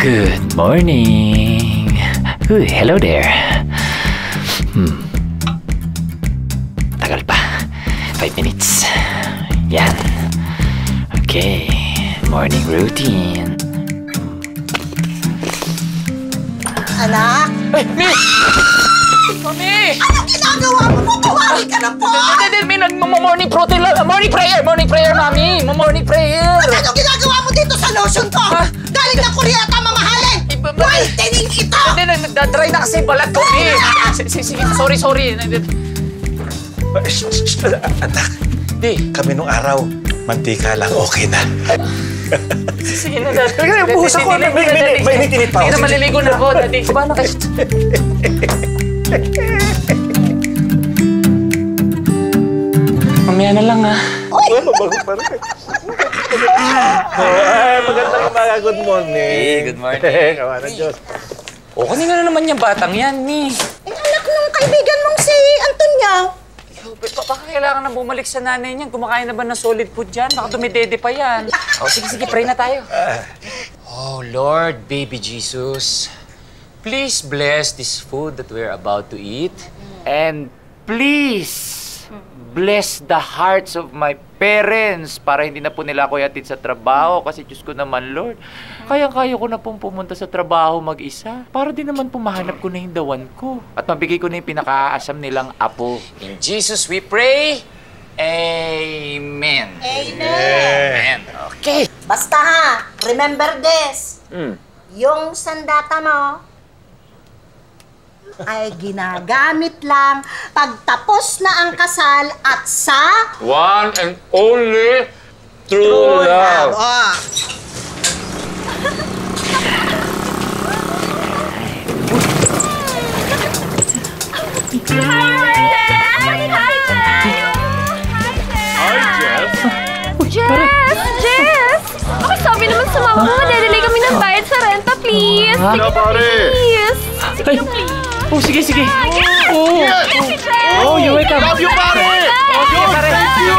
Good morning. Ooh, hello there. Tagal pa. 5 minutes. Yan. Okay. Morning routine. Anak! Ay, Miss! Mami! Anong ginagawa mo? Patawarin ka na po! Morning prayer, Mami! Morning prayer! Anong ginagawa mo dito sa lotion ko? Galing na Korea, mamahalin! Whitening ito! Nagdadry na kasi balat ko, eh! Sige, sorry. Shh! Anak! Di, kami nung araw, mantika lang, okay na. Sige na, Dad. Buhos ako. May init pa ako. Sige na, maliligo na ako, Daddy. Paano kayo? Mamaya na lang, ha? Uy! Mabago pa rin. Magandang umaga. Good morning. Good morning. Kawa ng Diyos. O, kanina na naman yung batang yan, ni. Anak ng kaibigan mong si Antonia. Baka kailangan na bumalik sa nanay niyan. Kumakain na ba ng solid food dyan? Baka dumidede pa yan. O, sige, pray na tayo. Oh, Lord, baby Jesus, please bless this food that we're about to eat. And please bless the hearts of my parents para hindi na po nila ako yatin sa trabaho. Kasi Diyos ko naman, Lord, kaya ko na pong pumunta sa trabaho mag-isa para din naman pumahanap ko na yung dawan ko at mabigay ko na yung pinakaasam nilang apo. In Jesus we pray, Amen. Amen. Okay. Basta ha, remember this. Yung sandata mo ay ginagamit lang pagtapos na ang kasal at sa one and only true love. Jess! Ako sabi naman sa mama mo, madedelay kami ng bayad sa renta, please! Sige na, please! Sige na, please! Oh, sige! Oh! Oh, you wake up! Love you, pare! Love you, pare! Thank you!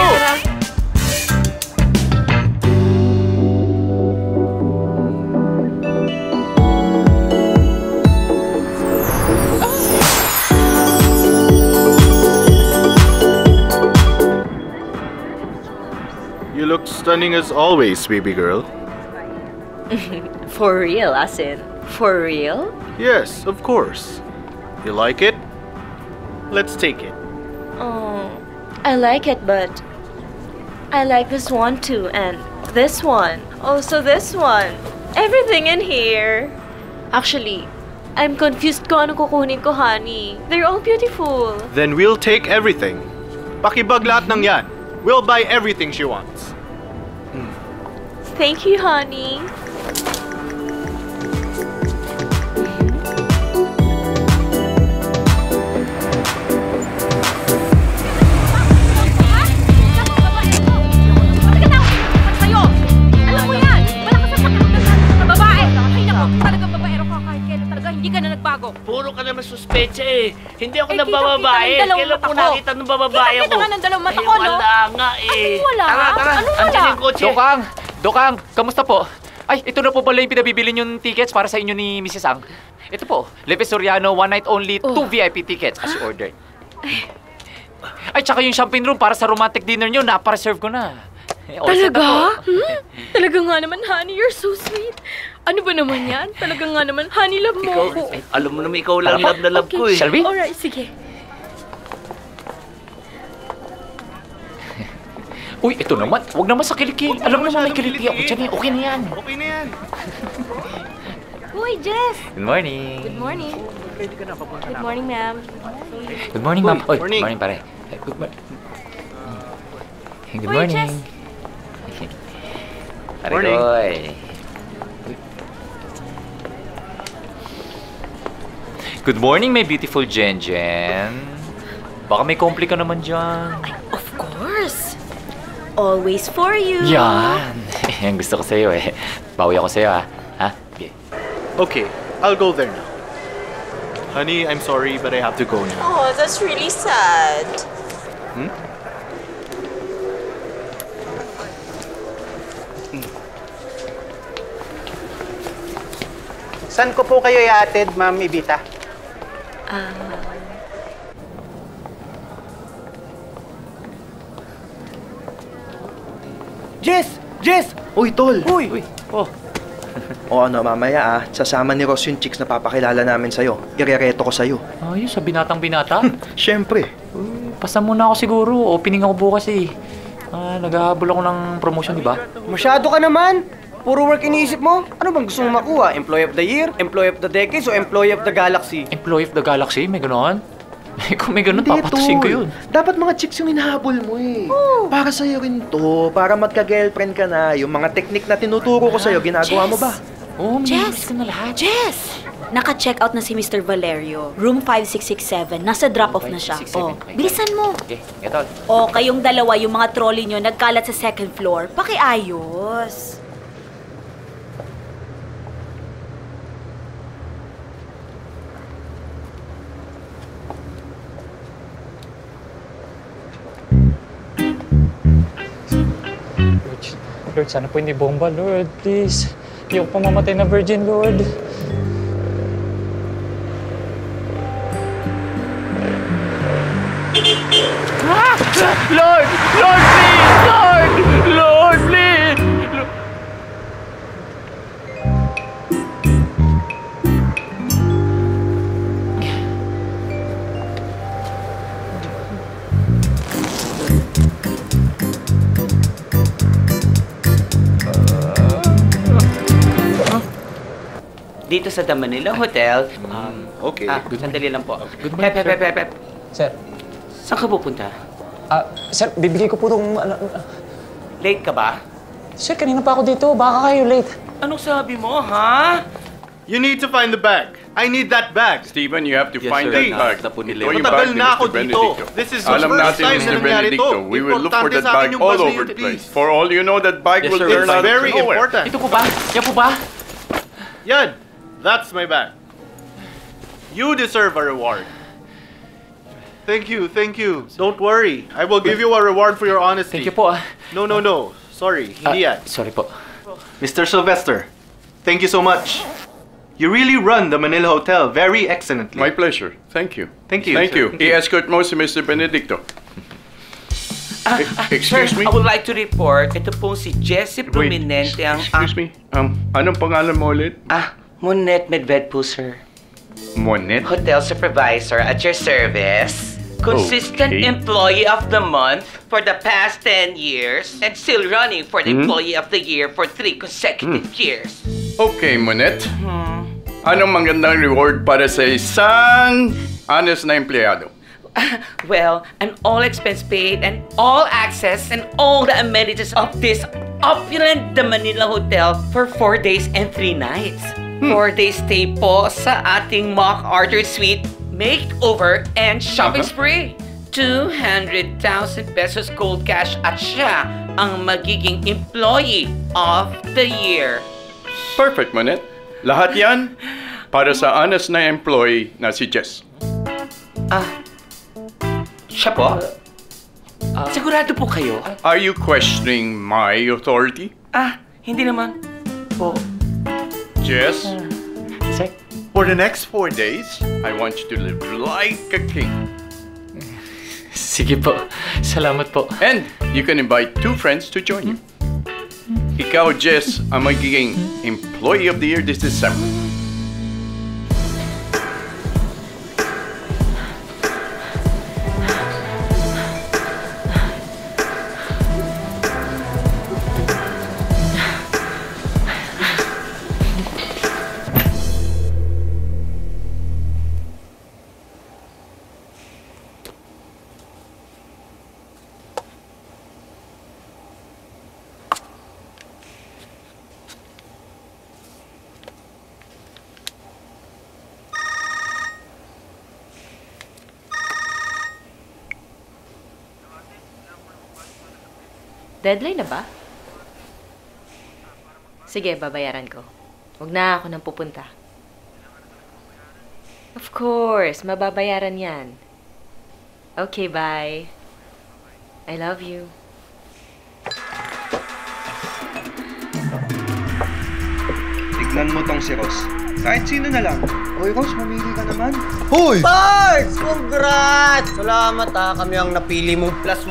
You look stunning as always, baby girl. For real, as in? For real? Yes, of course. You like it? Let's take it. Oh, I like it, but I like this one too, and this one. Also this one. Everything in here. Actually, I'm confused kung ano kukunin ko, honey. They're all beautiful. Then we'll take everything. Pakibag lahat ng yan. We'll buy everything she wants. Thank you, honey. Puro ka naman suspecha eh. Hindi ako nabababae. Kailan po nakita nung bababae ako? Kita ka ng dalawang mata ko, no? Wala nga eh. Tara. Andiyan yung kotse. Dokang, kamusta po? Ay, ito na po pala yung pinabibili niyong tickets para sa inyo ni Mrs. Ang. Ito po, Le Petit Royano, one night only, 2 VIP tickets as you ordered. Ay, tsaka yung champagne room para sa romantic dinner niyo, napa-reserve ko na. Talaga? Talaga nga naman, honey. You're so sweet. Ano ba naman yan? Talaga nga naman, honey, love mo ako. Alam mo naman, ikaw lang love na love ko eh. Shall we? Alright, sige. Uy, ito naman. Huwag naman sa kilikil. Alam mo naman may kilikil ako dyan eh. Okay na yan. Uy, Jess! Good morning. Good morning. Good morning, ma'am. Good morning, ma'am. Uy, good morning, pare. Good morning. Good morning. Uy, Jess. Morning. Good morning, my beautiful Jen-Jen. Baka may kompli ka naman dyan. Of course. Always for you. Yan. Yan gusto ko sa'yo eh. Bawi ako sa'yo ah. Ha? Okay. Okay, I'll go there now. Honey, I'm sorry but I have to go now. Oh, that's really sad. Saan ko po kayo ihatid, Ma'am Ibita? Jess! Jess! Uy, tol! Uy! Uy. Oh. O ano, mamaya sasama ni Ross yung chicks na papakilala namin sa'yo. Irereto ko sa'yo. Ayos, sa binatang-binata? Siyempre. Pasa muna ako siguro. Opening ako bukas eh. Naghahabol ako ng promotion, di ba? Masyado ka naman! Puro work iniisip mo? Ano bang gusto mong makuha? Employee of the year? Employee of the decades? O Employee of the galaxy? Employee of the galaxy? May ganoon? Kung may ganoon, papatasin ko yun. Dapat mga chicks yung hinahabol mo eh. Oh. Para sa'yo rin to. Para magka-girlfriend ka na. Yung mga technique na tinuturo ko sa'yo, ginagawa mo ba? Oh, Jess! Ko na lahat. Jess! Naka-check out na si Mr. Valerio. Room 5667. Nasa drop-off na siya. Oh, bilisan mo. Okay, ito. Oh, kayong dalawa, yung mga trolley nyo nagkalat sa second floor. Pakiayos. Lord, sana po hindi bomba, Lord. Please. Hindi ako pamamatay na virgin, Lord. Ah! Lord! Lord, please! Lord! Lord, please! Lord. Dito sa The Manila Hotel. Okay. Sandali lang po. Good morning, sir. Sir. Saan ka pupunta? Sir, bibigay ko po itong... Late ka ba? Sir, kanina pa ako dito. Baka kayo late. Anong sabi mo, ha? You need to find the bag. I need that bag. Steven, you have to find that bag. Matagal na ako dito. This is the first time na nangyari ito. We will look for that bag all over the place. For all you know, that bag will turn out nowhere. It's very important. Ito ko ba? Yan po ba? Yan! That's my bag. You deserve a reward. Thank you, thank you. Don't worry. I will give you a reward for your honesty. Thank you po. No. Sorry, hindi yan. Sorry po. Mr. Sylvester, thank you so much. You really run the Manila Hotel very excellently. My pleasure. Thank you. Thank you. Thank you. I escort mo si Mr. Benedicto. Excuse me? I would like to report, ito pong si Jesse Prominente ang... Excuse me? Anong pangalan mo ulit? Monette Medved po, sir. Monette? Hotel supervisor at your service. Consistent employee of the month for the past 10 years and still running for the employee of the year for 3 consecutive years. Okay, Monette. Anong magandang reward para sa isang honest na empleyado? Well, an all-expense paid and all-access and all the amenities of this opulent The Manila Hotel for 4 days and 3 nights. 4-day stay po sa ating MacArthur Suite makeover and shopping spree. 200,000 pesos gold cash at siya ang magiging employee of the year. Perfect, Monette. Lahat yan para sa honest na employee na si Jess. Siya po? Sigurado po kayo? Are you questioning my authority? Hindi naman. Po. Jess, for the next 4 days, I want you to live like a king. Sige po. Salamat po. And you can invite 2 friends to join you. Ikaw, Jess, ang magiging Employee of the Year this December. Deadline na ba? Sige, babayaran ko. Huwag na ako nang pupunta. Of course, mababayaran yan. Okay, bye. I love you. Tignan mo tong si Ross. Kahit sino na lang. Hoy, Ross, mamili ka naman. Hoy! Pards! Congrats! Salamat ha, kami ang napili mo. +1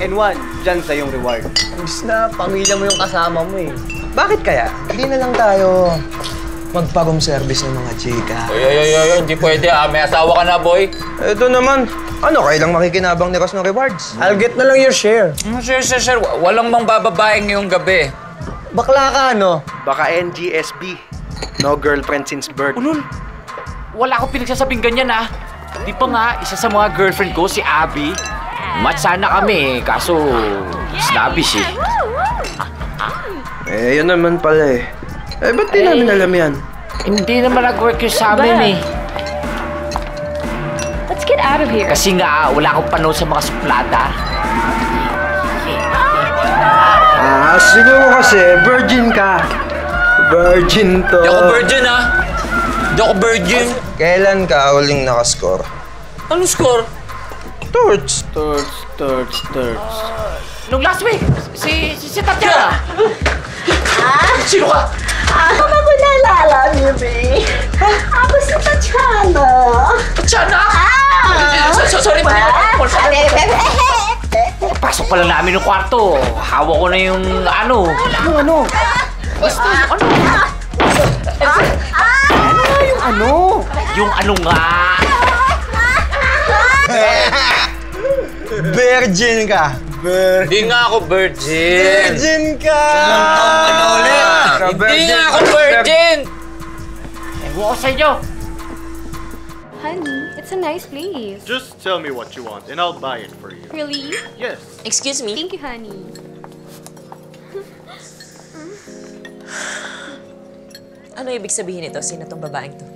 and 1, dyan sa yung reward. Imbis na, pamilya mo yung kasama mo eh. Bakit kaya? Hindi na lang tayo magpa-room service ng mga chika. Oy, hindi pwede ah. May asawa ka na, boy. Ito naman. Ano, kailang makikinabang ni Ross ng rewards? I'll get na lang your share. Share. Walang mang bababaeng ngayong gabi. Bakla ka, ano? Baka NGSB. No girlfriend since birth. Ulol! Wala akong pinagsasabing ganyan, ah. Di pa nga, isa sa mga girlfriend ko, si Abby. Match sana kami, eh. Kaso, snobbish, eh. Eh, yun naman pala, eh. Eh, ba't di namin alam yan? Hindi naman nag-work yun sa amin, eh. Let's get out of here. Kasi nga, wala akong panahon sa mga suplada. Siguro kasi, virgin ka. Virgin to. Di ako virgin, ha? Di ako virgin. Kailan ka huling nakascore? Ano score? Torts. Nung last week, si Tatiana. Ha? Sino ka? Kapag ko naalala niyo, babe. Ako si Tatiana. Tatiana? Sorry, Tatiana. Pasok pala namin ng kwarto. Hawak ko na yung ano. Ano? Basta yung ano. Ano yung ano? Yung ano nga. Virgin ka. Hindi nga ako virgin. Virgin ka. Ano ulit? Hindi nga ako virgin. Ewan ko sa inyo. Honey, it's a nice place. Just tell me what you want and I'll buy it for you. Really? Yes. Excuse me? Thank you, honey. Ano ibig sabihin ito? Sino tong babaeng to?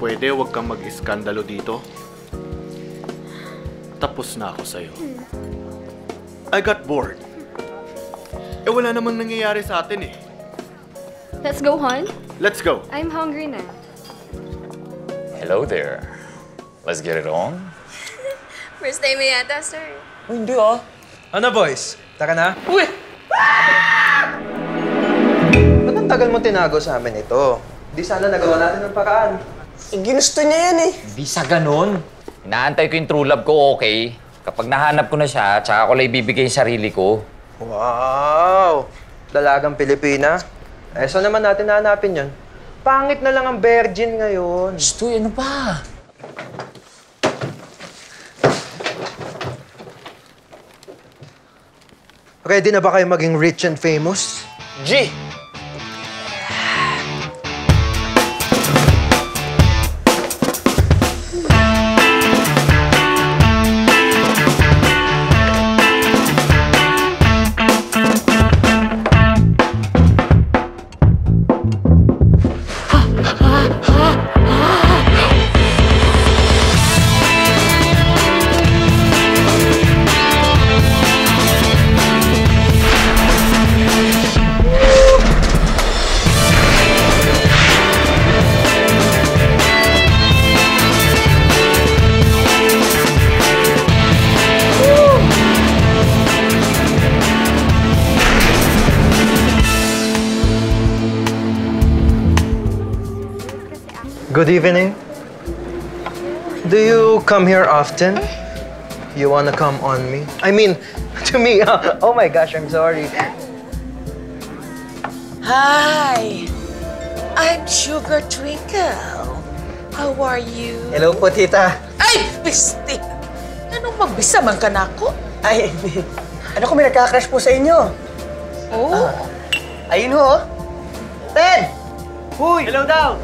Pwede wag kang mag-iskandalo dito. Tapos na ako sa'yo. I got bored. Eh wala namang nangyayari sa atin eh. Let's go, hon. Let's go. I'm hungry na. Hello there. Let's get it on. First time na yata, sir. Oh, hindi ah. Ano, boys? Taka na? Uy! Ba't ang tagal mo tinago sa amin ito? Di sana nagawa natin ng paraan. Ginusto niya yan eh. Di sa ganun. Inaantay ko yung true love ko, okay? Kapag nahanap ko na siya, tsaka ko lang ibibigay yung sarili ko. Wow! Dalagang Pilipina. Eh, so naman natin nahanapin yun. Pangit na lang ang virgin ngayon. Stoy, ano ba? Ready na ba kayo maging rich and famous? G! Good evening. Do you come here often? You wanna come on me? I mean, to me. Oh my gosh, I'm sorry. Hi. I'm Sugar Twinkle. How are you? Hello po, tita. Ay, piste! Anong magbisa man ka na ako? Ay, ano ko may nakakrush po sa inyo? Oh? Ayun ho. Ted! Huy! Hello daw!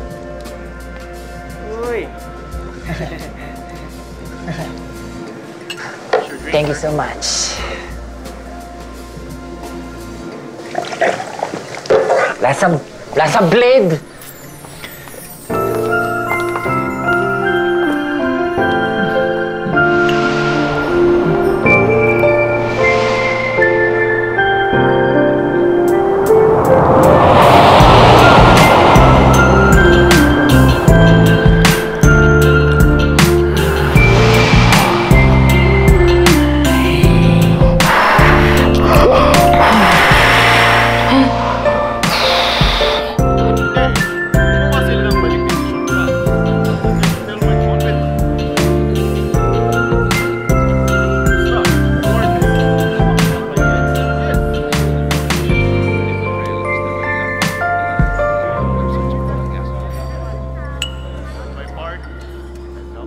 Thank you so much. Lasa blade.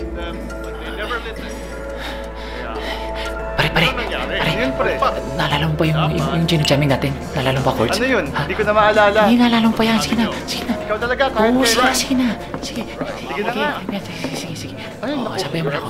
about them, but they never listen. Pare. Naalala mo pa yung gino-jamming natin? Naalala mo pa, Korts? Ano yun? Hindi ko na maalala. Hindi, naalala mo pa yan. Sige na. Ikaw talaga, kahit kaya. Sige na. Sige na nga. Sige. Oo, sabihin mo na ako.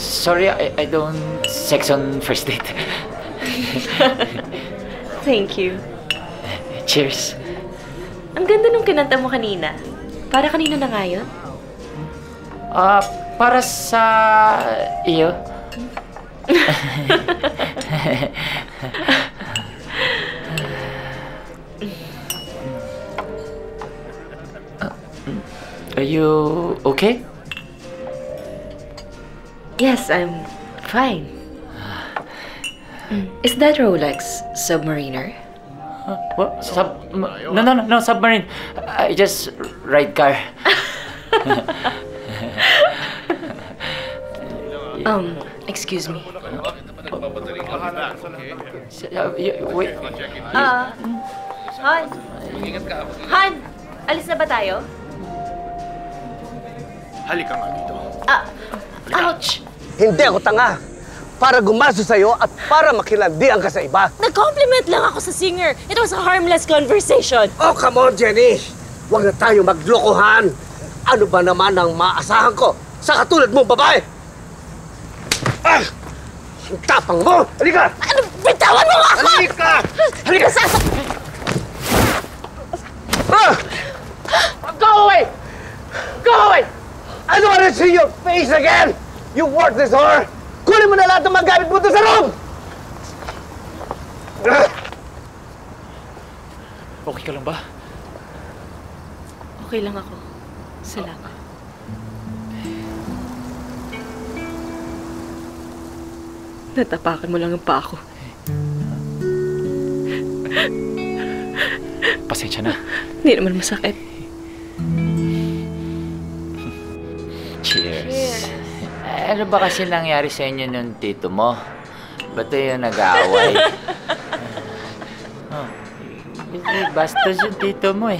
Sorry, I don't sex on first date. Thank you. Cheers. Ang ganda nung kinanta mo kanina. Para kanino na nga yun? Para sa iyo. Are you okay? Yes, I'm fine. Is that Rolex Submariner? What? No, Submarine. I just ride car. Excuse me. Wait. Han, alis na ba tayo? Halika nga dito. Ouch! Hindi ako tanga para gumaso sa'yo at para makilandian ka sa iba. Nag-compliment lang ako sa singer. It was a harmless conversation. Oh, come on, Jenny. Huwag na tayo maglokohan. Ano ba naman ang maasahan ko sa katulad mong babae? Ah! Ang tapang mo! Halika! Ano? Bitawan mo ako! Halika! Halika! Ah! Go away! Go away! I don't want to see your face again! You worthless whore! Kunin mo na lahat ng magamit mo doon sa room! Okay ka lang ba? Okay lang ako. Salamat. Natapakan mo lang ang paa ko. Pasensya na. Hindi naman masakit. Cheers. Cheers. Ano ba kasi nangyari sa inyo nung tito mo? Ba't yung nag-aaway? Bastos yung tito mo eh.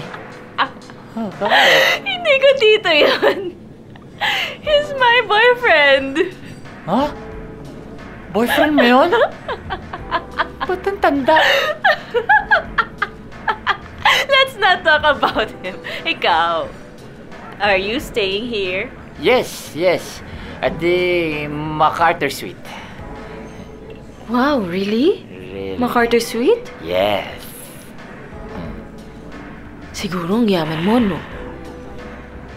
Hindi ko tito yun. He's my boyfriend. Huh? Boyfriend mo yun? Ba't ang tanda? Let's not talk about him. Ikaw, are you staying here? Yes. at the MacArthur Suite. Wow, really? Really? MacArthur Suite? Yes. Siguro ang yaman mo, no?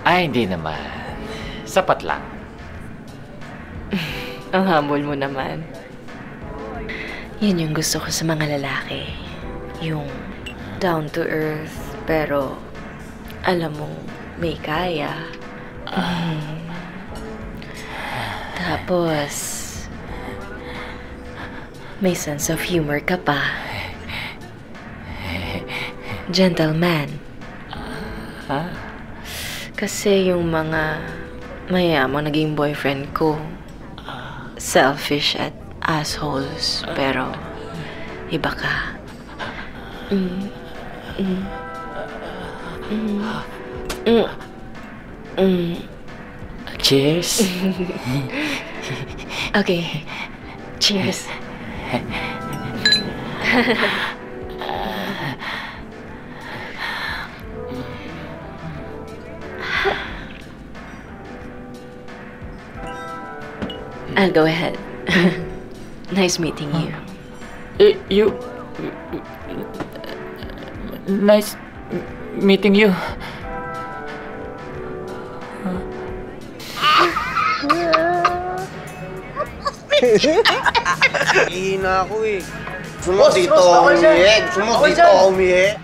Ay, hindi naman. Sapat lang. Ang humble mo naman. Yun yung gusto ko sa mga lalaki. Yung down to earth, pero alam mong may kaya. Tapos, may sense of humor ka pa. Gentleman. Ha? Kasi yung mga mayamang naging boyfriend ko, selfish at assholes, pero iba ka. Cheers. Okay. Cheers. I'll go ahead. Nice meeting you. Nice meeting you. Hihina ako eh. Gusto dito ako umihi.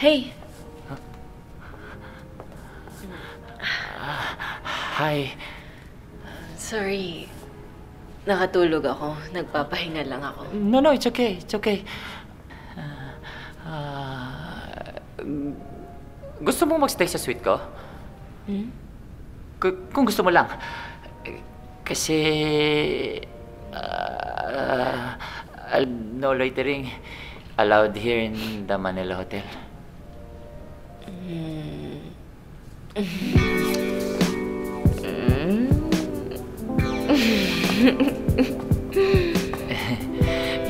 Hey. Hi. Sorry. Nakatulog ako. Nagpapahinga lang ako. No, no. It's okay. It's okay. Gusto mo magstay sa suite ko? Hmm? Kung gusto mo lang. Kasi... no loitering allowed here in the Manila Hotel.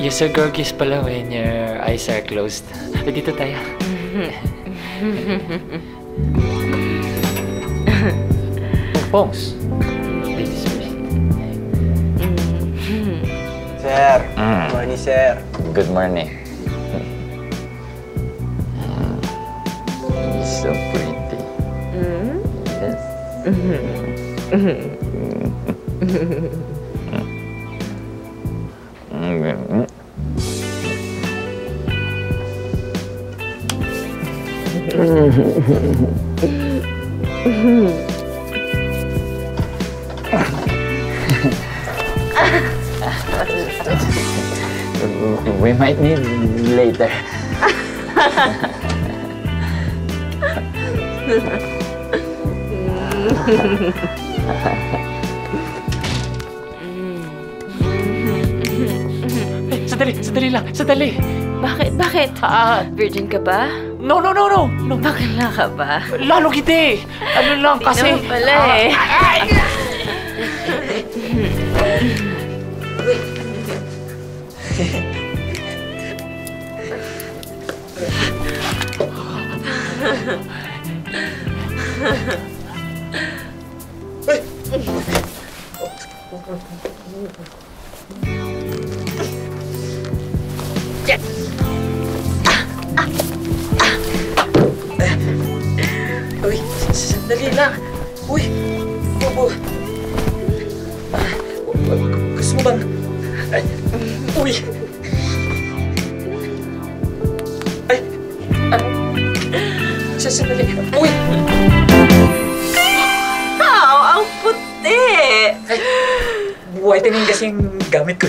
You so gorgeous pala when your eyes are closed. Dito tayo. Pongs. Sir, good morning, sir. Good morning. So pretty. Yes. We might need later. Sadali. Bakit? Virgin ka ba? No. Bakla ka ba? Lalo hindi. Ano lang kasi. Hindi naman pala eh. Dali lang. Uy. Gusto mo bang? Uy. Sandali. Uy! Wow! Ang puti! White and yun kasi yung gamit ko.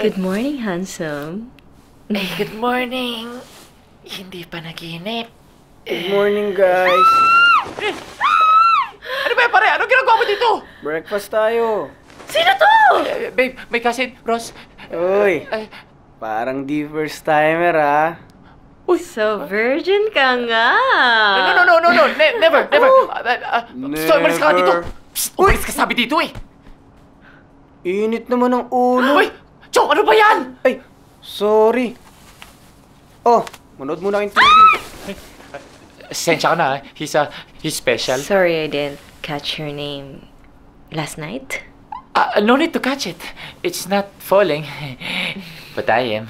Good morning, handsome. Ay, good morning. Hindi pa naginip. Good morning, guys. Ano ba, pare? Anong ginagawa mo dito? Breakfast tayo. Sino to? Babe, may cousin, Ross. Uy, parang di first timer, ha? Uy. So virgin ka nga. No. Never. So, umalis ka nga dito. Psst, umalis ka sabi dito, eh. Init naman ang ulo. Uy! Chok! Ano ba yan? Ay! Sorry. Oh, manood muna yung TV. Sensya ka na, eh. He's special. Sorry, I didn't catch your name last night. No need to catch it. It's not falling. But I am.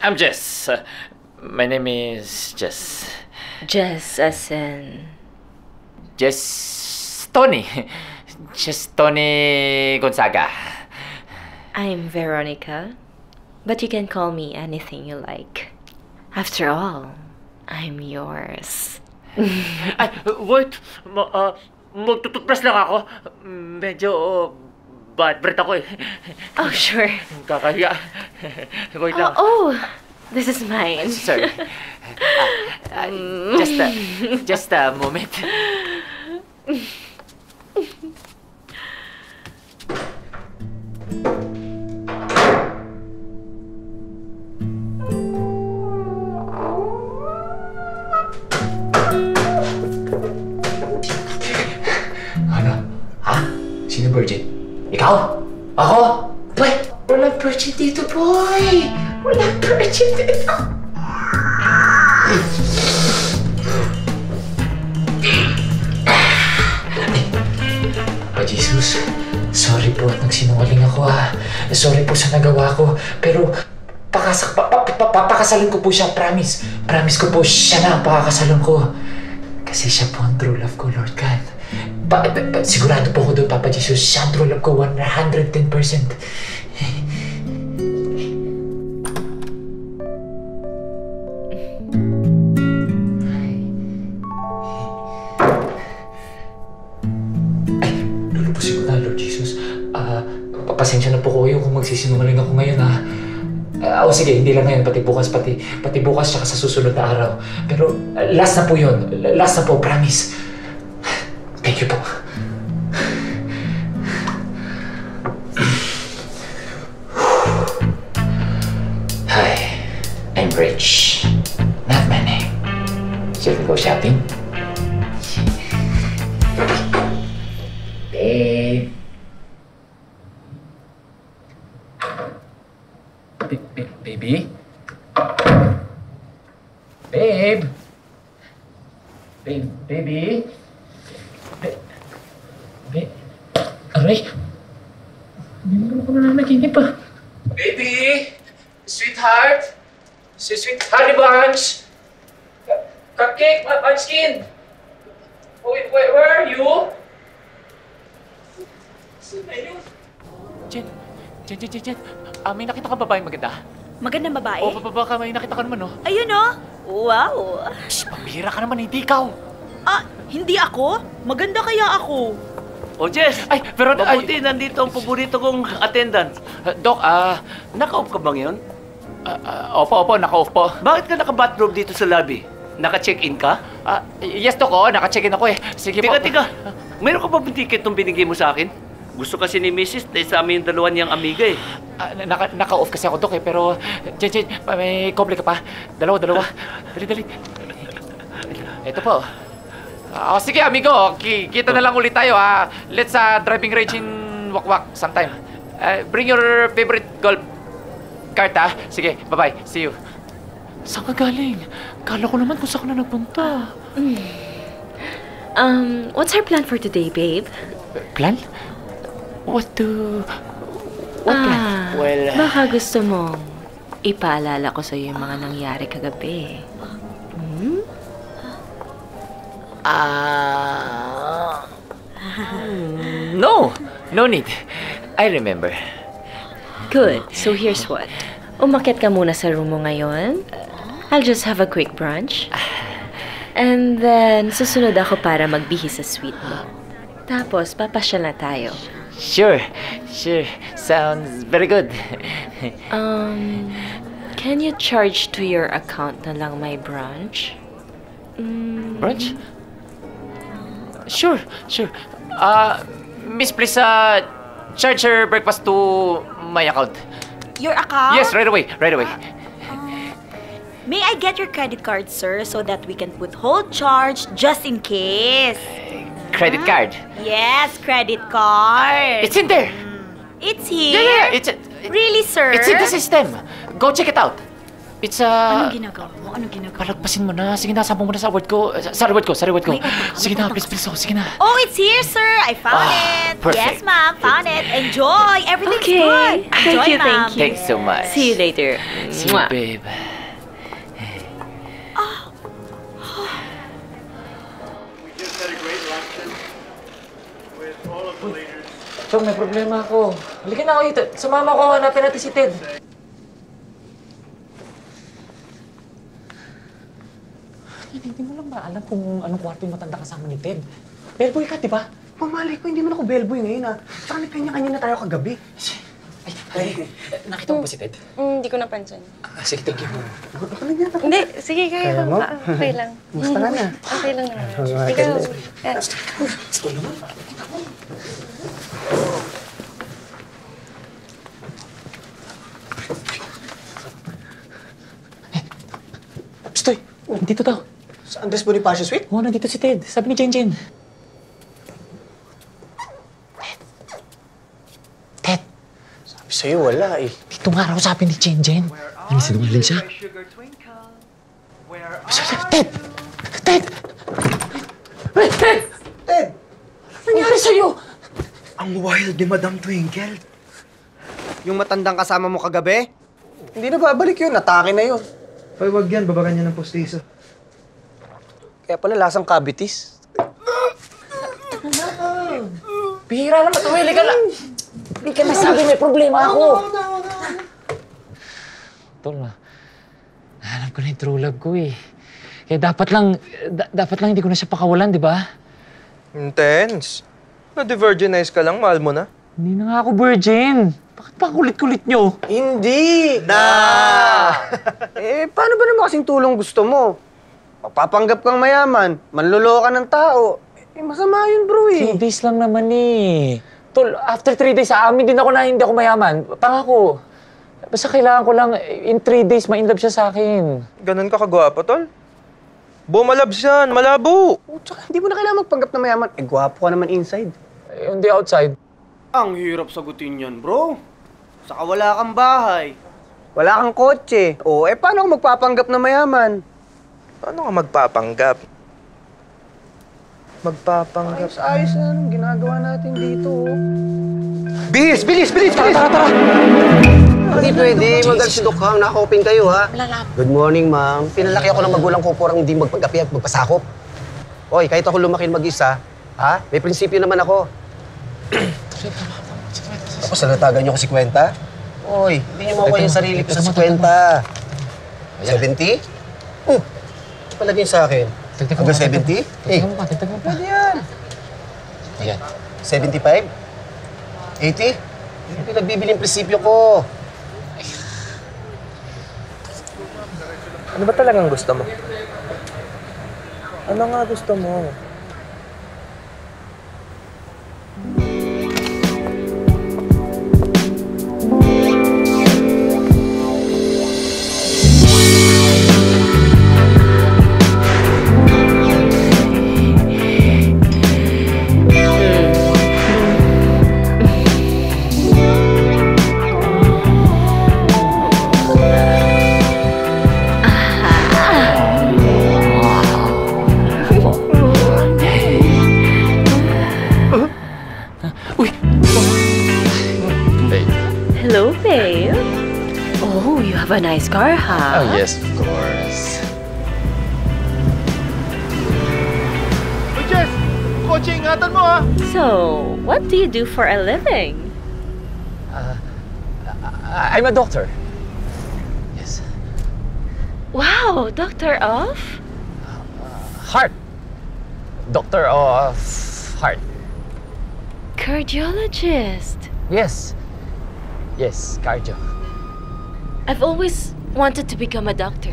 I'm Jess. My name is Jess. Jess as in... Jess... Tony. Jess Tony Gonzaga. I'm Veronica, but you can call me anything you like. After all, I'm yours. Ay, wait! Magtutupras lang ako. Medyo bad breath ako, eh. Oh, sure. Kakahiya. Wait lang. Oh, this is mine. Sorry. Just a moment. Virgin. Ikaw? Ako? Boy! Walang virgin dito, boy! Walang virgin dito! Oh, Jesus. Sorry po at nagsinungaling ako, ha. Sorry po sa nagawa ko. Pero, papakasalan ko po siya. Promise. Promise ko po siya na ang pakakasalan ko. Kasi siya po ang true love ko, Lord God. Sigurado po ako doon, Papa Jesus. Siya ang true love ko, 110%. Ay, lolo po siguro na, Lord Jesus. Pasensya na po ko kayo kung magsisinungaling ako ngayon, ha. Sige, hindi lang ngayon, pati bukas tsaka sa susunod na araw. Pero last na po yun, last na po, promise. Thank you po. Hi, I'm rich. Not my name. Should we go shopping? Babe. Baby? Babe? Baby? Baby? Aray! Hindi ko na nakinig pa. Baby! Sweetheart! Si Sweet Honey Bunch! Cupcake, Munchkin! Where are you? Saan na yun? Jen! May nakita kang babaeng maganda? Magandang babae? Oo, baka may nakita ka naman, no? Ayun, no? Wow! Shhh! Pambihira ka naman, hindi ikaw! Ah, hindi ako? Maganda kaya ako? Oh, Jess! Ay, pero mabuti, nandito ang paborito kong attendant. Doc, naka-off ka bang yun? Opo, naka-off po. Bakit ka naka-bathrobe dito sa lobby? Naka-check-in ka? Yes, Doc, oo, naka-check-in ako eh. Sige po. Teka. Meron ka ba ticket nung binigay mo sa akin? Gusto kasi ni Mrs. na isama yung dalawa niyang amiga eh. Naka-off kasi ako, Doc eh, pero... Jen, may komple ka pa. Dalawa. Dali. Ito po. Oh, sige, amigo. Kita na lang ulit tayo, ha. Let's driving range in Wakwak sometime. Bring your favorite golf cart, ha. Sige, bye-bye. See you. Saan ka galing? Kala ko naman kung saan ka na nagpunta. What's our plan for today, babe? Plan? What plan? Well, baka gusto mong ipaalala ko sa'yo yung mga nangyari kagabi. No need. I remember. Good. So here's what. Umakyat ka muna sa room mo ngayon. I'll just have a quick brunch. And then, susunod ako para magbihis sa suite mo. Tapos, papasyal na tayo. Sure. Sounds very good. Can you charge to your account na lang my brunch? Brunch? Sure. Miss, please, charge her breakfast to my account. Your account? Yes, right away. May I get your credit card, sir, so that we can put whole charge just in case? Credit card? Yes, credit card. It's in there. It's here? Yeah, it's really, sir? It's in the system. Go check it out. It's Anong ginagawa mo? Palagpasin mo na. Sige na, sabong mo na sa award ko. Sa reward ko. Sige na, please. Sige na. Oh, it's here, sir. I found it. Perfect. Yes, ma'am. Found it. Enjoy. Everything's good. Enjoy, ma'am. Thank you. Thanks so much. See you later. See you, babe. We just had a great luncheon with all of the leaders. Chong, may problema ako. Halika na ako dito. Sumama ko. Hanapin natin si Ted. Hindi mo lang ba alam kung anong kwarto yung matanda kasama ni Ted? Bellboy ka, di ba? Mamali ko, hindi mo na ako bellboy ngayon, ha? Tsaka nagkanya-kanya na tayo kagabi. Ay, nakita mo ba si Ted? Hindi ko napansin. Sige, thank you. Ako lang yan. Hindi, sige, kaya lang. Okay lang. Basta ka na. Okay lang naman. Ikaw. Gusto naman. Stoy, nandito daw. Sa Andres Bonifacio Suite? Oo, nandito si Ted. Sabi ni Jen. Ted! Sabi sa'yo, wala eh. Dito nga raw sabi ni Jen. Ano, sinungaling siya? Ted! Ted! Anong nangyari sa'yo? Ang wild ni Madam Twinkle. Yung matandang kasama mo kagabi? Hindi na babalik yun. Atake na yun. Ay, wag yan. Babakan niya ng postiso. Kaya pala lasang cavities. Bihira naman, tuwili ka lang. Hindi ka nasabi, may problema ako. Tol, alam ko na yung true love ko eh. Kaya dapat lang hindi ko na siya pakawalan, di ba? Intense. Na-de-virginize ka lang, mahal mo na. Hindi na nga ako virgin. Bakit pa kulit-kulit nyo? Hindi! Paano ba naman kasing tulong gusto mo? Papanggap kang mayaman, manluloko ka ng tao. Masama yun, bro eh. 3 days lang naman eh. Tol, after 3 days, aamin din ako na hindi ako mayaman. Pangako. Basta kailangan ko lang, in 3 days, ma-inlove siya sa akin. Ganun ka kagwapo, Tol? Bumalabs yan, malabo. O, tsaka, hindi mo na kailangan magpanggap na mayaman. Gwapo ka naman inside. Hindi outside. Ang hirap sagutin yan, bro. Saka wala kang bahay. Wala kang kotse. O, paano ako magpapanggap na mayaman? Ano ka magpapanggap? Magpapanggap. Ayos na anong ginagawa natin dito, oh. Bilis! Tara! Hindi pwede. Mag-alsidok ka. Nakakopin kayo, ha? Malalap. Good morning, ma'am. Pinalaki ako ng magulang ko porang hindi magpagkapi at magpasakop. Oy, kahit ako lumakin mag-isa, ha? May prinsipyo naman ako. Tapos natagan niyo ko si Kwenta? Oy, hindi niyo makuha yung sarili ko sa si Kwenta. 70? Palagay sa akin. Hanggang 70? Tagtag mo pa. Pwede yan. Ayan. 75? 80? Hindi ko nagbibili yung prinsipyo ko. Ano ba talagang gusto mo? Ano nga gusto mo? A nice car, huh? Oh, yes, of course. Jess, kotse, ingatan mo, ha? So, what do you do for a living? I'm a doctor. Yes. Wow, doctor of? Heart. Doctor of heart. Cardiologist. Yes, cardio. I've always wanted to become a doctor.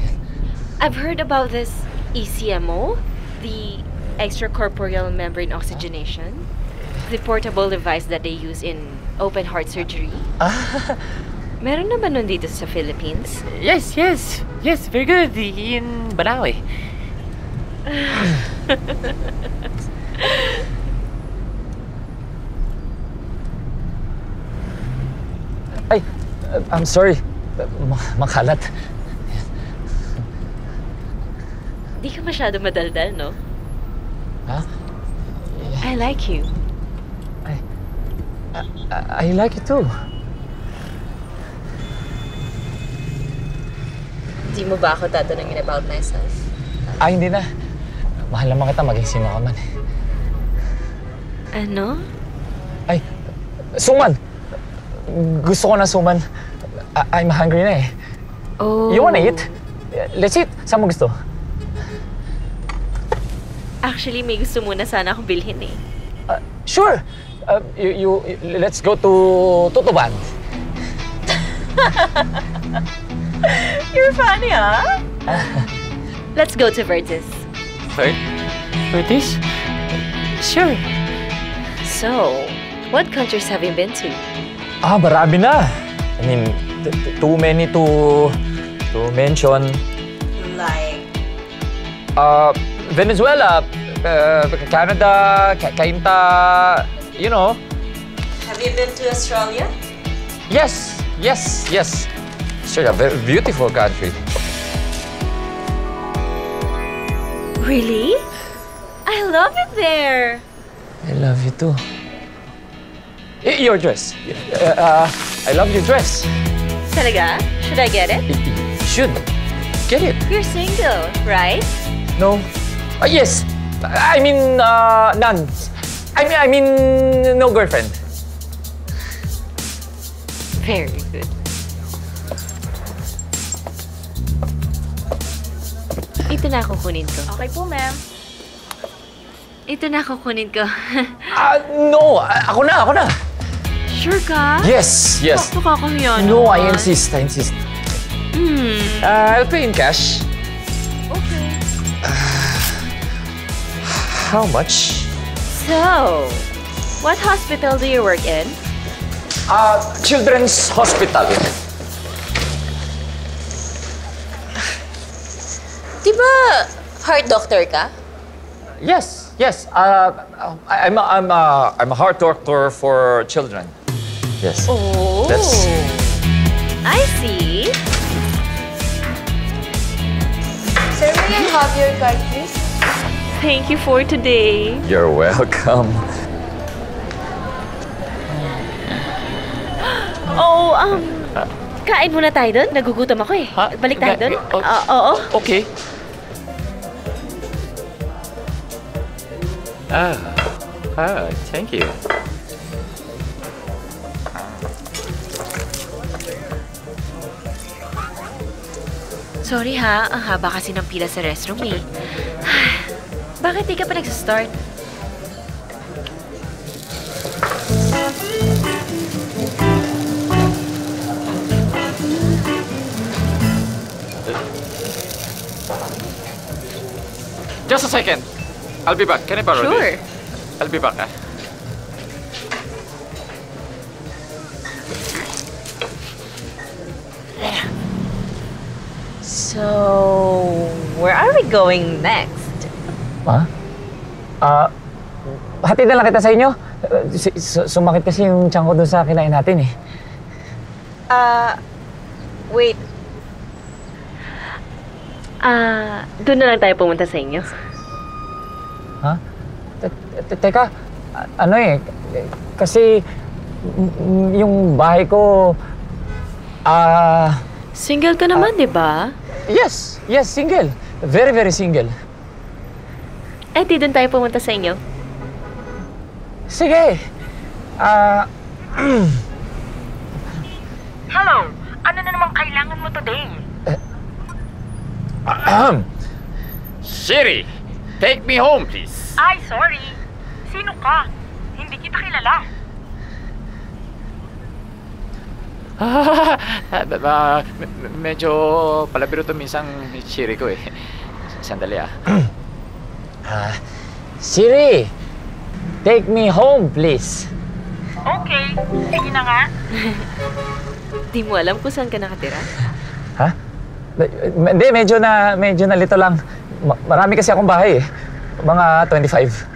I've heard about this ECMO, the extracorporeal membrane oxygenation, the portable device that they use in open heart surgery. Meron na ba nun dito sa Philippines? Yes, very good. In Balawe. Ay, I'm sorry. Makalat. Di ka masyado madaldal, no? Huh? I like you. I like you too. Di mo ba ako tatanungin about myself? Ay, hindi na. Mahal naman kita, maging sino ka man. Ano? Ay, suman! Gusto ko na suman. I'm hungry na eh. Oh. You wanna eat? Let's eat. Saan mo gusto? Actually, may gusto muna sana akong bilhin eh. Sure. Let's go to Tutuban. You're funny, huh? Let's go to Vertis. Vertis? Sure. So, what countries have you been to? Ah, marami na. I mean, too many to mention. Like? Venezuela, Canada, Cainta, you know. Have you been to Australia? Yes. Australia, very beautiful country. Really? I love it there. I love you too. Your dress. I love your dress. Talaga? Should I get it? You should. Get it. You're single, right? No. Yes. I mean, none. I mean, no girlfriend. Very good. Ito na kukunin ko. Okay po, ma'am. Ito na kukunin ko. No. Ako na. Sure ka? Yes. Bakit ako yan? No, I insist. I'll pay in cash. Okay. How much? So, what hospital do you work in? Children's Hospital. Diba heart doctor ka? Yes. I'm a heart doctor for children. Yes. Oh, that's... I see. Sir, may I have your card, please? Thank you for today. You're welcome. kain muna tayo doon. Nagugutom ako eh. Ha? Balik tayo doon. Oo. Okay. Thank you. Sorry ha, ang haba kasi ng pila sa restroom eh. Bakit di ka pa nagsistart? Just a second. I'll be back. Can I borrow this? Sure. I'll be back. So, where are we going next? Huh? Hatid na lang kita sa inyo. Sumakit kasi yung tiyan ko doon sa kinain natin eh. Wait. Doon na lang tayo pumunta sa inyo. Ha? Teka, ano eh, kasi yung bahay ko, Single ka naman, di ba? Yes, single. Very, very single. Eh, di doon tayo pumunta sa inyo. Sige. Hello, ano na naman kailangan mo today? Siri, take me home, please. Ay, sorry. Sino ka? Hindi kita kilala. Medyo palabiro to minsan Siri ko eh. Sandali ah. Siri, take me home, please. Okay, sige na nga. Di mo alam kung saan ka nakatira? Ha? Hindi, medyo na lito lang. Marami kasi akong bahay eh. Mga 25.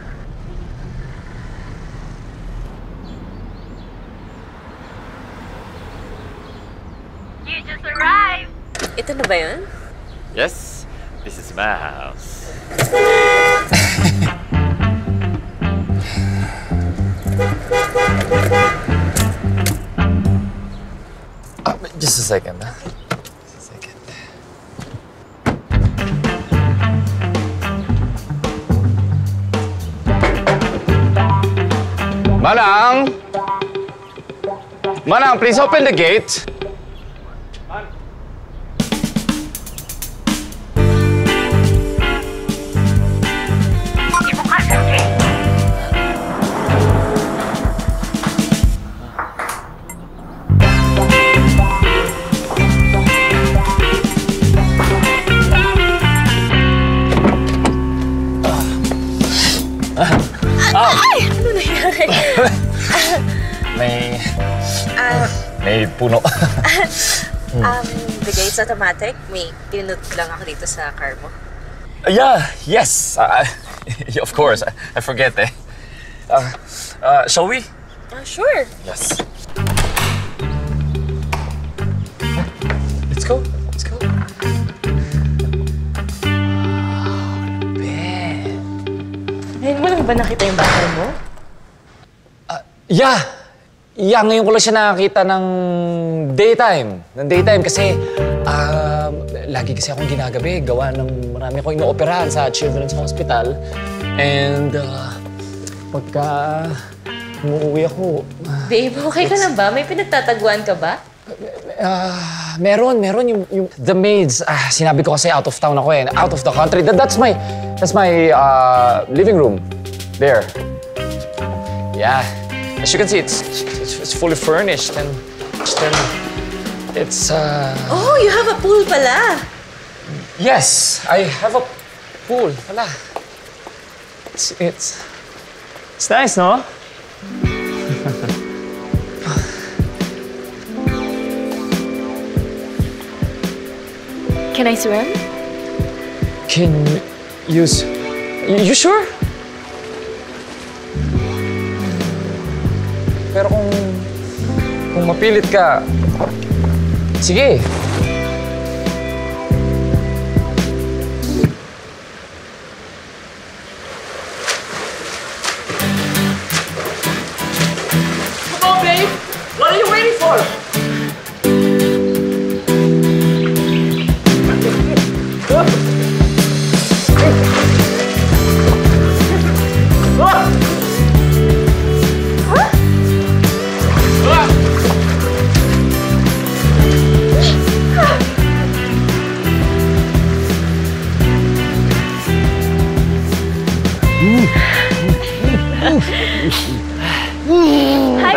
You just arrived! Ito na ba yun? Yes, this is my house. Just a second, huh? Manang! Manang, please open the gate. Ibukas ang gate. May puno. The gate's automatic. May pinunod lang ako dito sa car mo. Yes. Of course. I forget eh. Shall we? Sure. Yes. Let's go. Ben. Ngayon mo lang ba nakita yung bahay mo? Ngayon ko lang siya nakakita ng daytime. Kasi lagi kasi akong ginagabi. Gawa ng marami akong inooperahan sa Children's Hospital. And pagka umuwi ako... Babe, okay ka lang ba? May pinagtataguan ka ba? Meron. Yung the maids. Sinabi ko kasi out of town ako eh. Out of the country. That's my living room. There. Yeah. As you can see, it's fully furnished and it's. Oh, you have a pool, pala. Yes, I have a pool, pala. It's nice, no? Can I swim? Can you? You sure? Pero kung mapilit ka, sige. Come on, babe! What are you waiting for?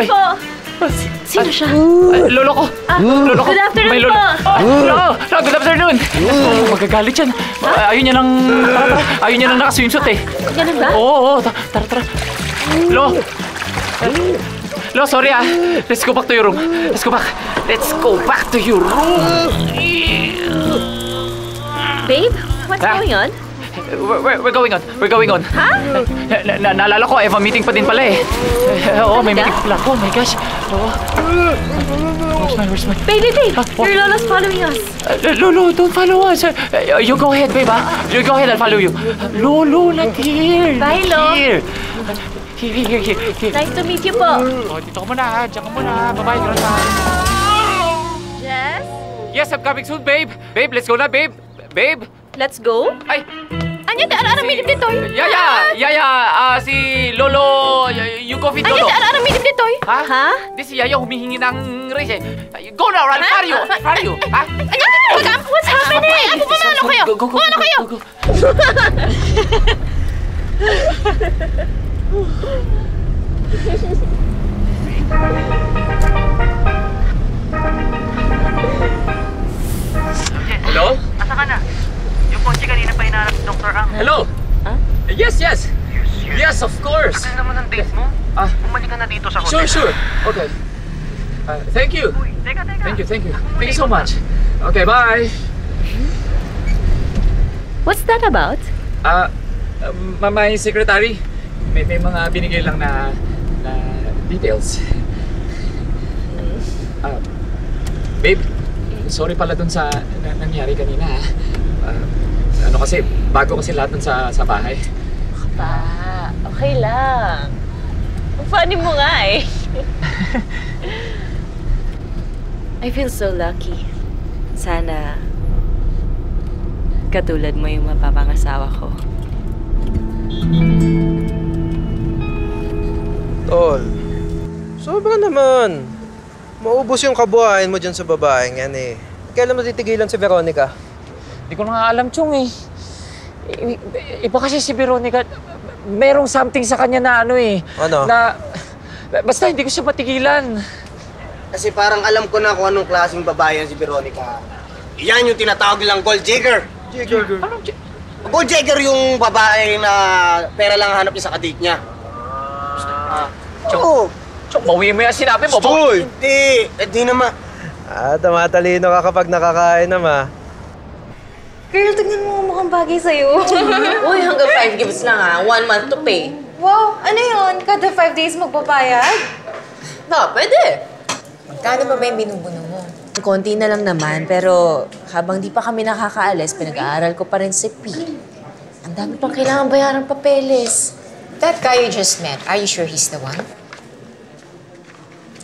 afternoon po. Sino siya? Lolo ko. Lolo ko. Good afternoon po. Good afternoon. Magagalit yan. Ayun niya nang... Ayun niya nang nakaswimsuit eh. Ganun ba? Oo. Tara, tara. Lo. Lo, sorry ah. Let's go back to your room. Let's go back. Let's go back to your room. Babe, what's going on? We're going on. Ha? Naalala ko, Eva meeting pa din pala eh. Oo, may meeting pala ako. Oh my gosh. Where's my... Babe. Your Lola's following us. Lolo, don't follow us. You go ahead, babe, ha? You go ahead, I'll follow you. Lolo, not here. Bye, Lolo. Here. Nice to meet you po. Dito ka muna, ha? Diyan ka muna. Bye-bye. Jess? Yes, I'm coming soon, babe. Babe, let's go na, babe. Babe? Let's go? Ay! Anyate, ano meeting dito? Si Lolo, you coffee dito. Anyate, ano meeting dito? Ha? This si Yayo humihingi ng raise eh. Go now, I'll fire you. Fire you. Ha? Anyate, what's happening? Ano ba na kayo? Ano kayo? Hello? Asa ka na? Kasi kanina pa hinahanap si Dr. Ang. Hello! Huh? Yes! Yes, of course! Tagal naman ang date mo. Bumalik ka na dito sa hotel. Sure. Okay. Thank you. Uy, teka. Thank you. Thank you so much. Okay, bye! What's that about? My secretary. May mga binigay lang na details. Babe, sorry pala dun sa nangyari kanina. Kasi bago kasi lahat nun sa bahay. Okay lang. Ang funny mo nga eh. I feel so lucky. Sana katulad mo yung mapapangasawa ko. Tol, sobra naman. Maubos yung kabuhayan mo dyan sa babaeng yan eh. Kailan mo titigilan si Veronica? Di ko na nga alam, Chong, eh. Iba kasi si Veronica, merong something sa kanya na ano eh. Ano? Na, basta hindi ko siya patigilan. Kasi parang alam ko na kung anong klaseng babae si Veronica. Yan yung tinatawag nilang gold digger. Anong gold digger? Yung babae na pera lang hanap niya sa kadate niya. Chong, bawi mo yan sinabi mo. Stoy! Hindi! Hindi naman. Tumatalino ka kapag nakakain naman. Girl, tignan mo mukhang bagay sa'yo. Uy, hanggang 5 gigs lang ha. 1 month to pay. Wow, ano yun? Kada 5 days magpapayag? Pwede. Kano pa ba yung binubuno mo? Konti na lang naman, pero habang di pa kami nakakaalis, pinag-aaral ko pa rin si P. Ang dami pang kailangan bayaran papeles. That guy you just met, are you sure he's the one?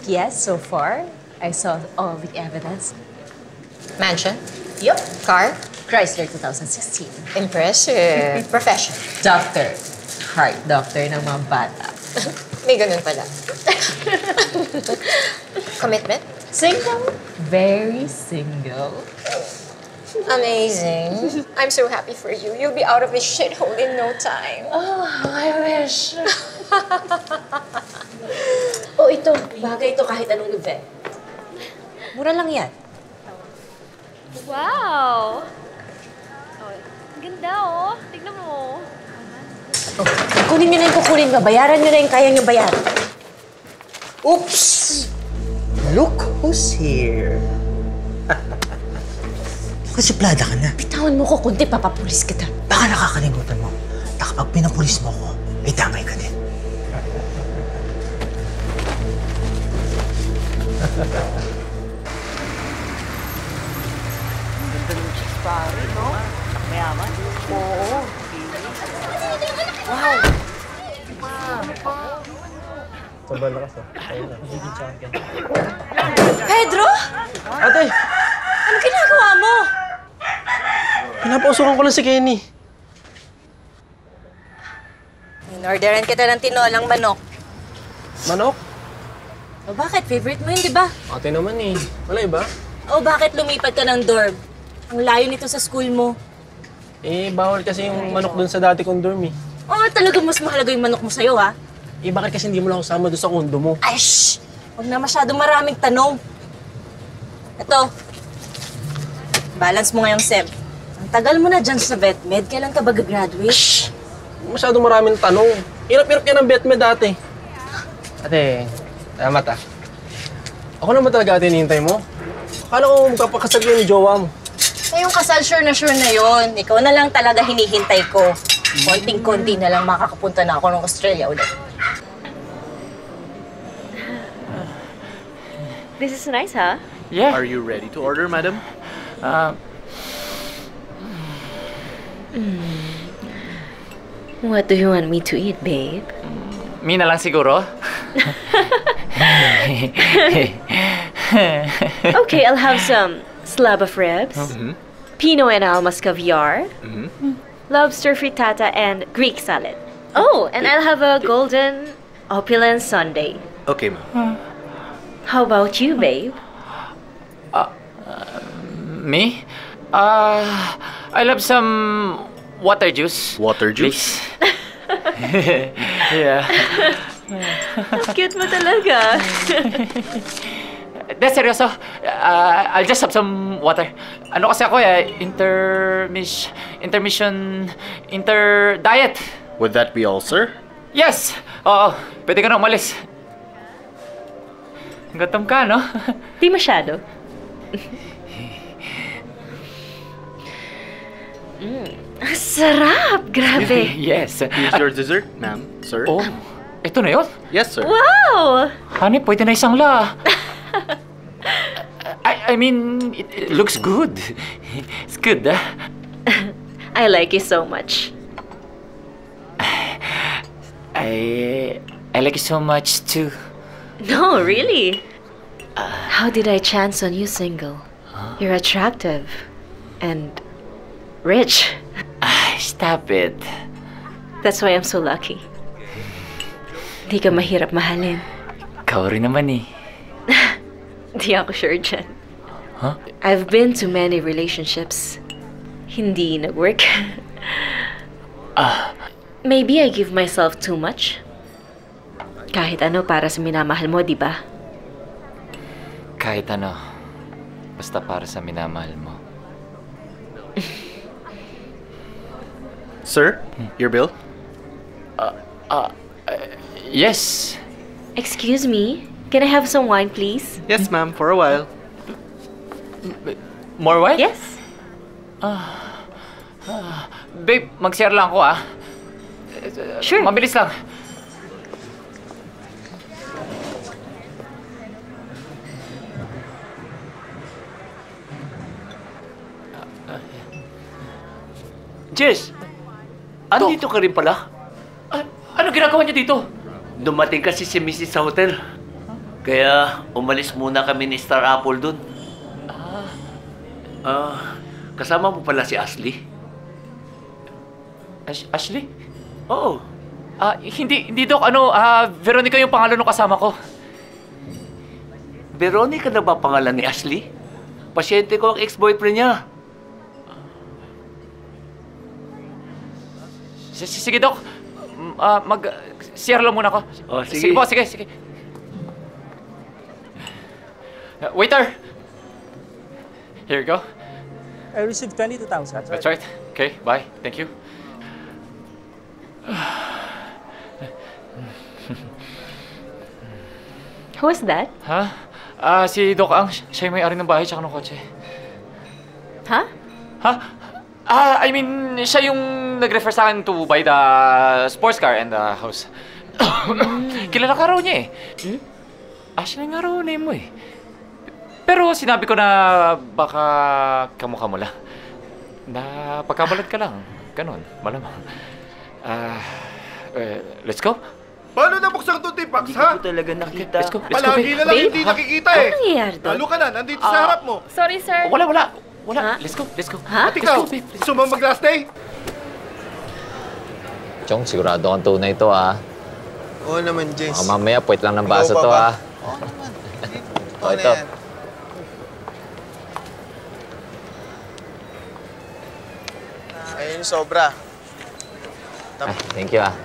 Yes, so far. I saw all the evidence. Mansion? Yup. Car? Chrysler 2016. Impressive. Profession. Doctor. Heart doctor ng mga bata. May ganun pala. Commitment? Single. Very single. Amazing. I'm so happy for you. You'll be out of this shithole in no time. Oh, I wish. Ito. Bagay ito kahit anong event. Mura lang yan. Wow! Ganda, oh. Tignan mo. Kunin nyo na yung kukunin mo. Bayaran nyo na yung kaya nyo bayaran. Oops! Look who's here. Nakasiplada ka na. Bitawan mo ko, kundi papapulis kita. Baka nakakalimutan mo na kapag pinapulis mo ko, may damay ka din. Ang ganda ng chicks pare, no? Mayaman? Oo. Wow! Sobrang lakas ah. Pedro? Ate! Ano ginagawa mo? Pinapausukan ko lang si Kenny. Inorderan kita ng tinolang manok. Manok? O bakit? Favorite mo yun, di ba? Ate naman eh. Wala iba? O bakit lumipat ka ng dorm? Ang layo nito sa school mo. Bawal kasi yung manok dun sa dati kong dorm eh. Talaga mas mahalaga yung manok mo sa'yo, ha? Bakit kasi hindi mo lang kasama dun sa kondo mo? Ay, shh! Huwag na masyadong maraming tanong. Ito. Balance mo ngayong SEB. Ang tagal mo na dyan sa VetMed. Kailan ka ba gagraduate? Shhh! Masyadong maraming tanong. Hirap-hirap yan ang VetMed dati. Ate, salamat ah. Ako naman talaga ate hinihintay mo. Akala ko magkapakasal ko yung jowa mo. Ngayong kasal, sure na sure na yun. Ikaw na lang talaga hinihintay ko. Konting-konti na lang makakapunta na ako ng Australia ulit. This is nice, huh? Yeah. Are you ready to order, madam? What do you want me to eat, babe? Me na lang siguro. Okay, I'll have some slab of ribs, Pinot and Almas caviar, lobster frittata, and Greek salad. Oh, and I'll have a golden opulent sundae. Okay, ma'am. How about you, babe? Me? I'll have some water juice. Water juice? Yeah. Ang cute mo talaga. De, seryoso. I'll just have some water. Ano kasi ako eh, inter-diet. Would that be all, sir? Yes! Oo, pwede ka na umalis. Gutom ka, no? Di masyado. Sarap! Grabe! Yes. Here's your dessert, ma'am, sir. Oh, ito na yun? Yes, sir. Wow! Honey, pwede na isang la. I mean, it looks good. It's good, ah. I like you so much. I like you so much, too. No, really? How did I chance on you single? Huh? You're attractive and rich. Stop it. That's why I'm so lucky. Di ka mahirap mahalin. Ikaw rin naman eh. Di ako sure dyan. Huh? I've been to many relationships. Hindi nag-work. Maybe I give myself too much. Kahit ano para sa minamahal mo, di ba? Kahit ano. Basta para sa minamahal mo. Sir, your bill? Yes. Excuse me. Can I have some wine, please? Yes, ma'am. For a while. More wine? Yes. Babe, mag-share lang ako ah. Sure. Mabilis lang. Jess, andito ka rin pala? Ano ginagawa niya dito? Dumating kasi si Mrs. sa hotel. Kaya umalis muna kami ni Star Apple dun. Kasama mo pala si Ashley. Ashley? Oo. Hindi Doc. Veronica yung pangalan ng kasama ko. Veronica na ba pangalan ni Ashley? Pasyente ko ang ex-boyfriend niya. Sige, Doc. Mag-share lang muna ako. Sige po, sige. Waiter! Here you go. I received 22,000. That's right. Okay, bye. Thank you. Who was that? Huh? Si Doc Ang. Siya yung may-ari ng bahay tsaka ng kotse. Huh? Huh? I mean, siya yung nag-refer sa akin to buy the sports car and the house. Kilala ka raw niya eh. Ashley nga raw name mo eh. Pero sinabi ko na baka kamukha mo lang. Na pagkabalat ka lang. Ganon, malamang. Let's go. Paano nabuksan itong tipax, ha? Hindi ko talaga nakita. Let's go, palagi na lang hindi nakikita eh. Ano nangyayari doon? Lalo ka na, nandito sa harap mo. Sorry, sir. Wala. Let's go. At ikaw, sumang mag-last day? Chong, sigurado kang tunay ito, ah. Oo naman, Jess. Mamaya, puwet lang ng baso ito, ah. Oo naman. Ito na yan. Ayun, sobra. Thank you, ah.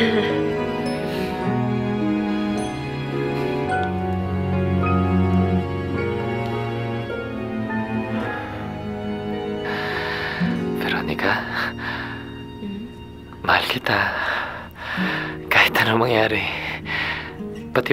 Veronica, mahal kita. Kahit anong mangyari, pati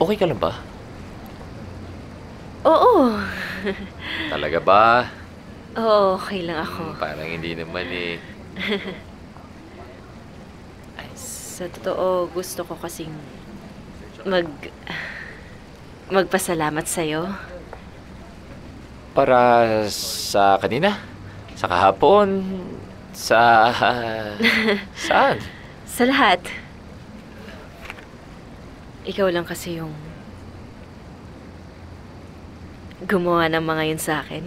Okay ka lang ba? Oo. Talaga ba? Oo, okay lang ako. Parang hindi naman eh. Sa totoo, gusto ko kasing magpasalamat sa'yo. Para sa kanina? Sa kahapon? Sa... saan? Sa lahat. Ikaw lang kasi yung gumawa ng mga yun sa akin.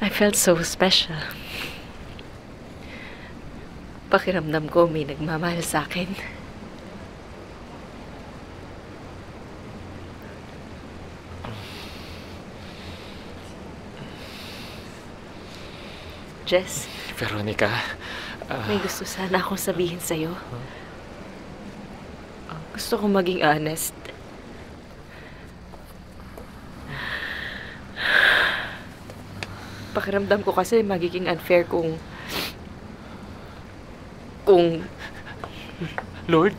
I felt so special. Pakiramdam ko may nagmamahal sa akin. Jess. Veronica. May gusto sana akong sabihin sa'yo. Gusto kong maging honest. Pakiramdam ko kasi magiging unfair kung... Lord,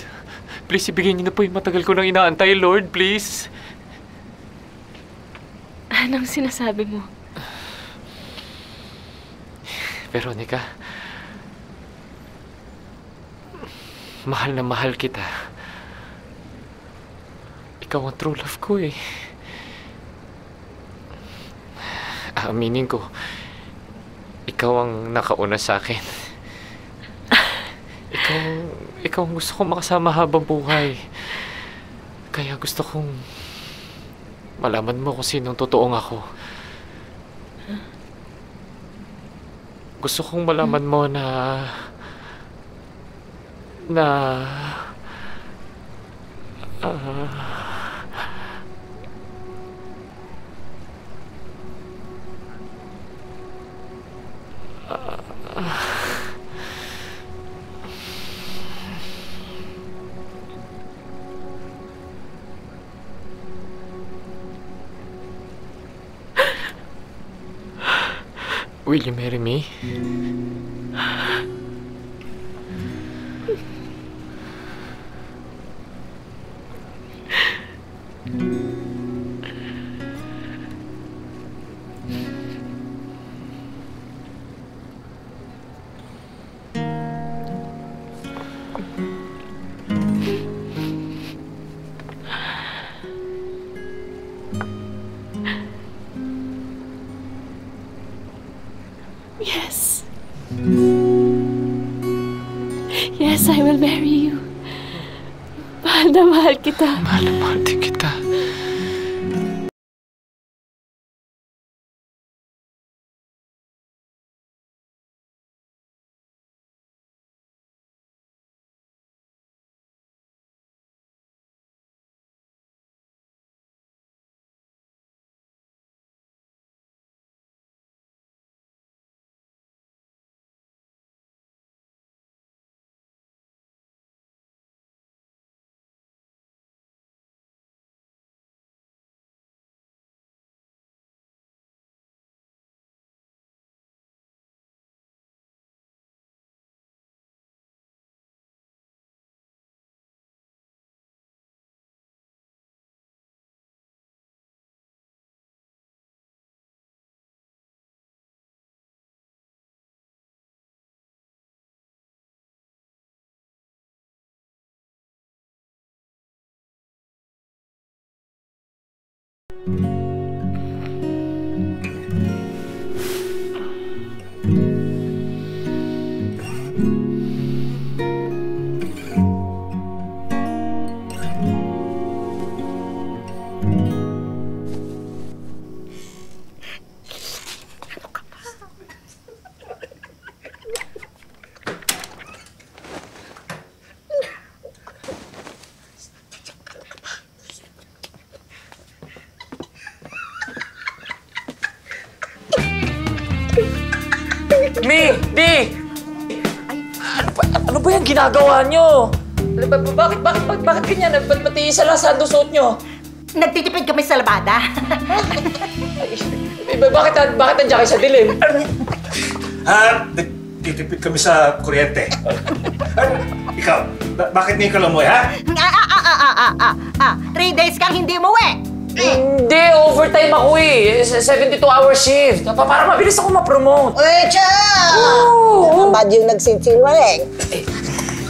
please ibigay niyo na po yung matagal ko nang inaantay. Lord, please. Anong sinasabi mo? Veronica, mahal na mahal kita. Ikaw ang true love ko eh. Aaminin ko, ikaw ang nakauna sa akin. Ikaw ang gusto kong makasama habang buhay. Kaya gusto kong malaman mo kung sinong totoong ako. Gusto kong malaman mo na... Will you marry me? Yes, I will marry you. Mahal na mahal kita. Mahal na mahal din kita. Me! Di! Ano ba yung ginagawa nyo? Bakit ganyan? Pati isa lang saan doon suot nyo? Nagtitipid kami sa labada. Bakit nandiyan kayo sa dilim? Nagtitipid kami sa kuryente. Ikaw, bakit ngayon ka lumuwi, ha? 3 days kang hindi umuwi! Hindi, overtime ako eh. 72-hour shift. Para mabilis ako ma-promote. Uy, tiyan! Oo! Bad yung nagsisinwaling.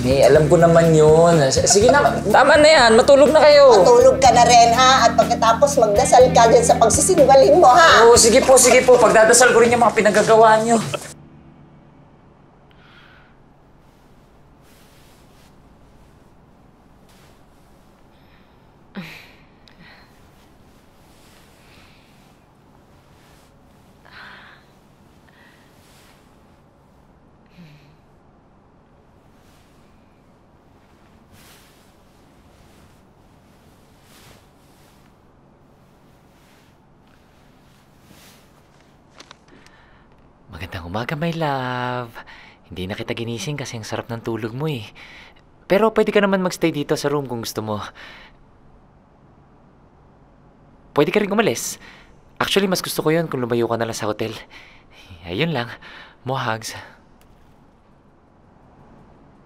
Eh, alam ko naman yun. Sige na, tama na yan. Matulog na kayo. Matulog ka na rin, ha? At pagkatapos magdasal ka dyan sa pagsisinwaling mo, ha? Oo, sige po, sige po. Pagdadasal ko rin yung mga pinagagawa nyo. Umaga, my love. Hindi na kita ginising kasi ang sarap ng tulog mo eh. Pero pwede ka naman magstay dito sa room kung gusto mo. Pwede ka rin umalis. Actually, mas gusto ko yun kung lumayo ka na lang sa hotel. Ayun lang. More hugs.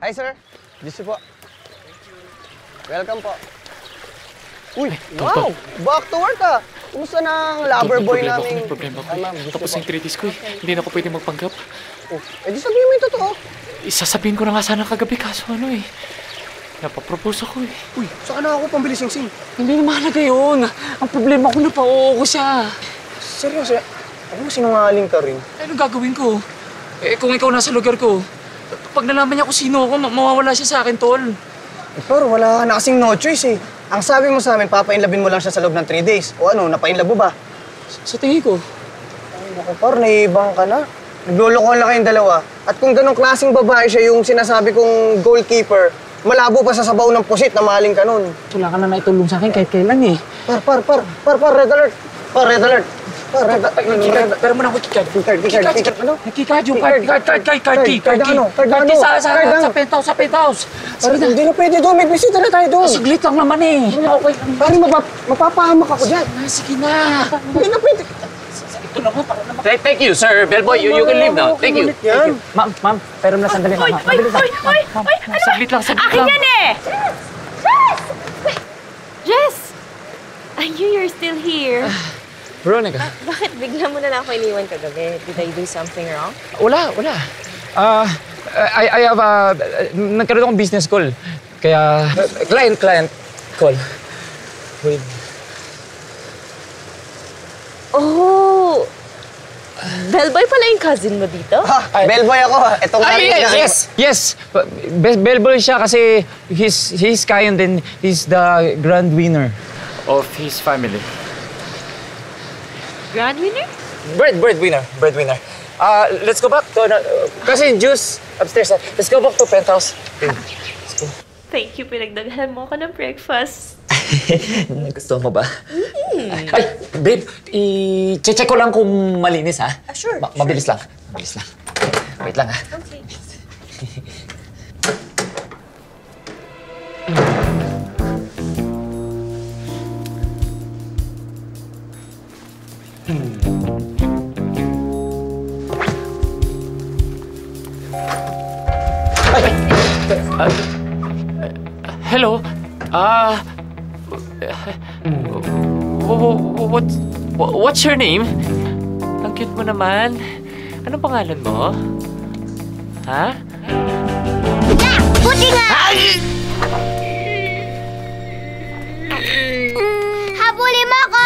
Hi, sir. Gusto po. Thank you. Welcome po. Uy! Ay, wow! Back to work ah! Kumusta na ang lover boy namin? Problema ko. Tapos yung treatise ko eh. Hindi na ako pwede magpanggap. Eh di sabihin mo yung totoo. Isasabihin ko na nga sana kagabi kaso ano eh. Napapropose ako eh. Uy! Saan na ako pambilis yung sing? Hindi naman halaga yun. Ang problema ko na pa-oo ko siya. Seryoso? Ako sinungaling ka rin. Ano gagawin ko? Eh kung ikaw nasa lugar ko, pag nalaman niya kung sino ako, mawawala siya sa akin, tol. Pero wala na kasing no choice eh. Ang sabi mo sa amin, papainlabin mo lang siya sa loob ng 3 days. O ano, napainlabo ba? Sa tingin ko. Ay, naku, par, naibang ka na. Naglolokohan lang kayong dalawa. At kung ganong klaseng babae siya yung sinasabi kong goalkeeper, malabo pa sa sabaw ng pusit na maling ka nun. Wala ka na naitulong sa akin kahit kailan eh. Par, red alert! Par, red alert! Par, red alert! Pero mo na ako kikad. Kikad, ano? Nakikad yung card sa penthouse. Parang hindi na pwede doon. May bisita na tayo doon. Siglit lang naman eh. Okay. Parang mapapahamak ako dyan. Sige na. Hindi na pwede. Ito na mo. Thank you, sir. Bellboy, you can leave now. Thank you. Ma'am, pero na sandali. Oy! Siglit lang, saglit lang. Akin yan eh! Jess! Jess! I knew you're still here. Veronica. Bakit bigla mo na lang ako iniwan kagabi? Did I do something wrong? Wala. I have a... nagkaroon akong business call. Kaya... client call. Wait. Oh! Bellboy pala yung cousin mo dito? Bellboy ako. Itong karin na. Yes. Bellboy siya kasi he's kind and he's the grand winner of his family. Grand winner? Breadwinner. Let's go back to... kasi juice upstairs. Let's go back to penthouse. Let's go. Thank you. Pinagdaghan mo ako ng breakfast. Gusto mo ba? Ay, babe. I-check ko lang kung malinis, ha? Sure. Mabilis lang. Wait lang, ha? Okay. Hello. What's your name? Ang cute mo naman. Anong pangalan mo? Ha? Buti nga! Habulin mo ko!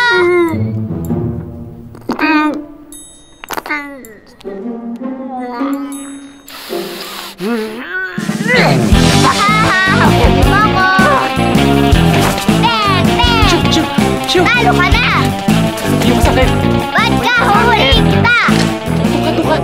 Talo ka na! Yung sakit! Ba't ka huhuli kita? Tuka!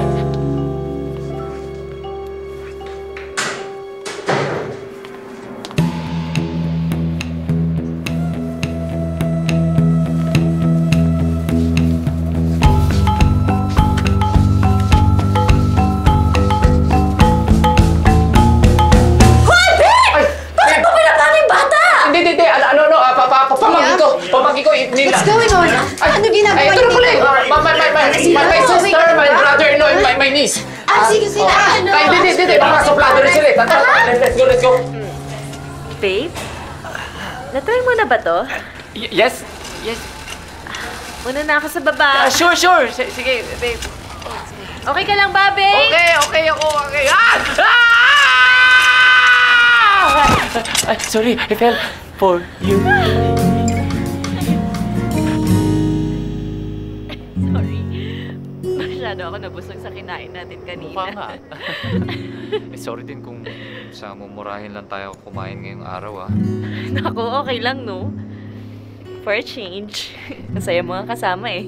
My sister, my brother-in-law, and my niece. Sige, sige. Hindi. Makasoplado rin sila. Let's go. Babe, natry mo na ba to? Yes. Muna na ako sa baba. Sure. Sige, babe. Okay ka lang ba, babe? Okay ako. Sorry, I fell for you. Sorry. Masyado ako nabusog sa kinain natin kanina. Sorry din kung sa mumurahin lang tayo kumain ngayong araw. Naku, okay lang, no? For a change. Masaya mo ang kasama eh.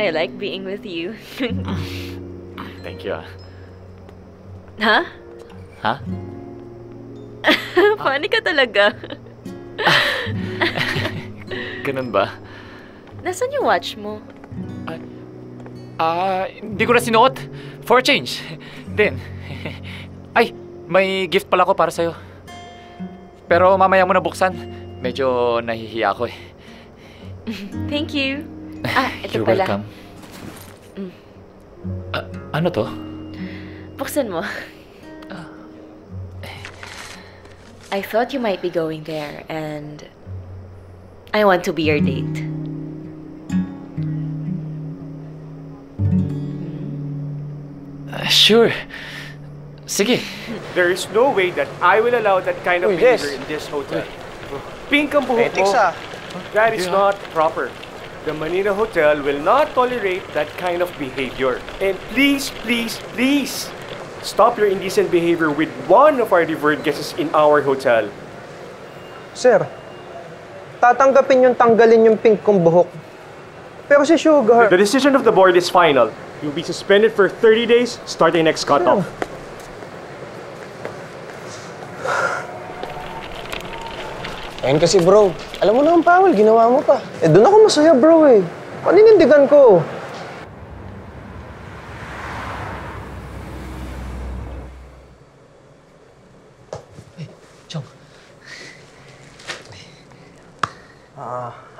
I like being with you. Thank you. Huh? Funny ka talaga. Ganun ba? Nasaan yung watch mo? Hindi ko na sinuot. For a change. Then, ay, may gift pala ko para sa'yo. Pero mamaya mo na buksan. Medyo nahihiya ako eh. Thank you. Ito pala. You're welcome. Ano to? Buksan mo. I thought you might be going there, and I want to be your date. Sure. Sige. There is no way that I will allow that kind of behavior in this hotel. Pink ang buhok mo. That is not proper. The Manila Hotel will not tolerate that kind of behavior. And please, stop your indecent behavior with one of our revered guests in our hotel. Sir, tatanggapin yung tanggalin yung pink kong buhok. Pero si Sugar... The decision of the board is final. You'll be suspended for 30 days starting next cutoff. Ayun kasi bro, alam mo na ang pawal, ginawa mo pa. Doon ako masaya bro eh. Paninindigan ko.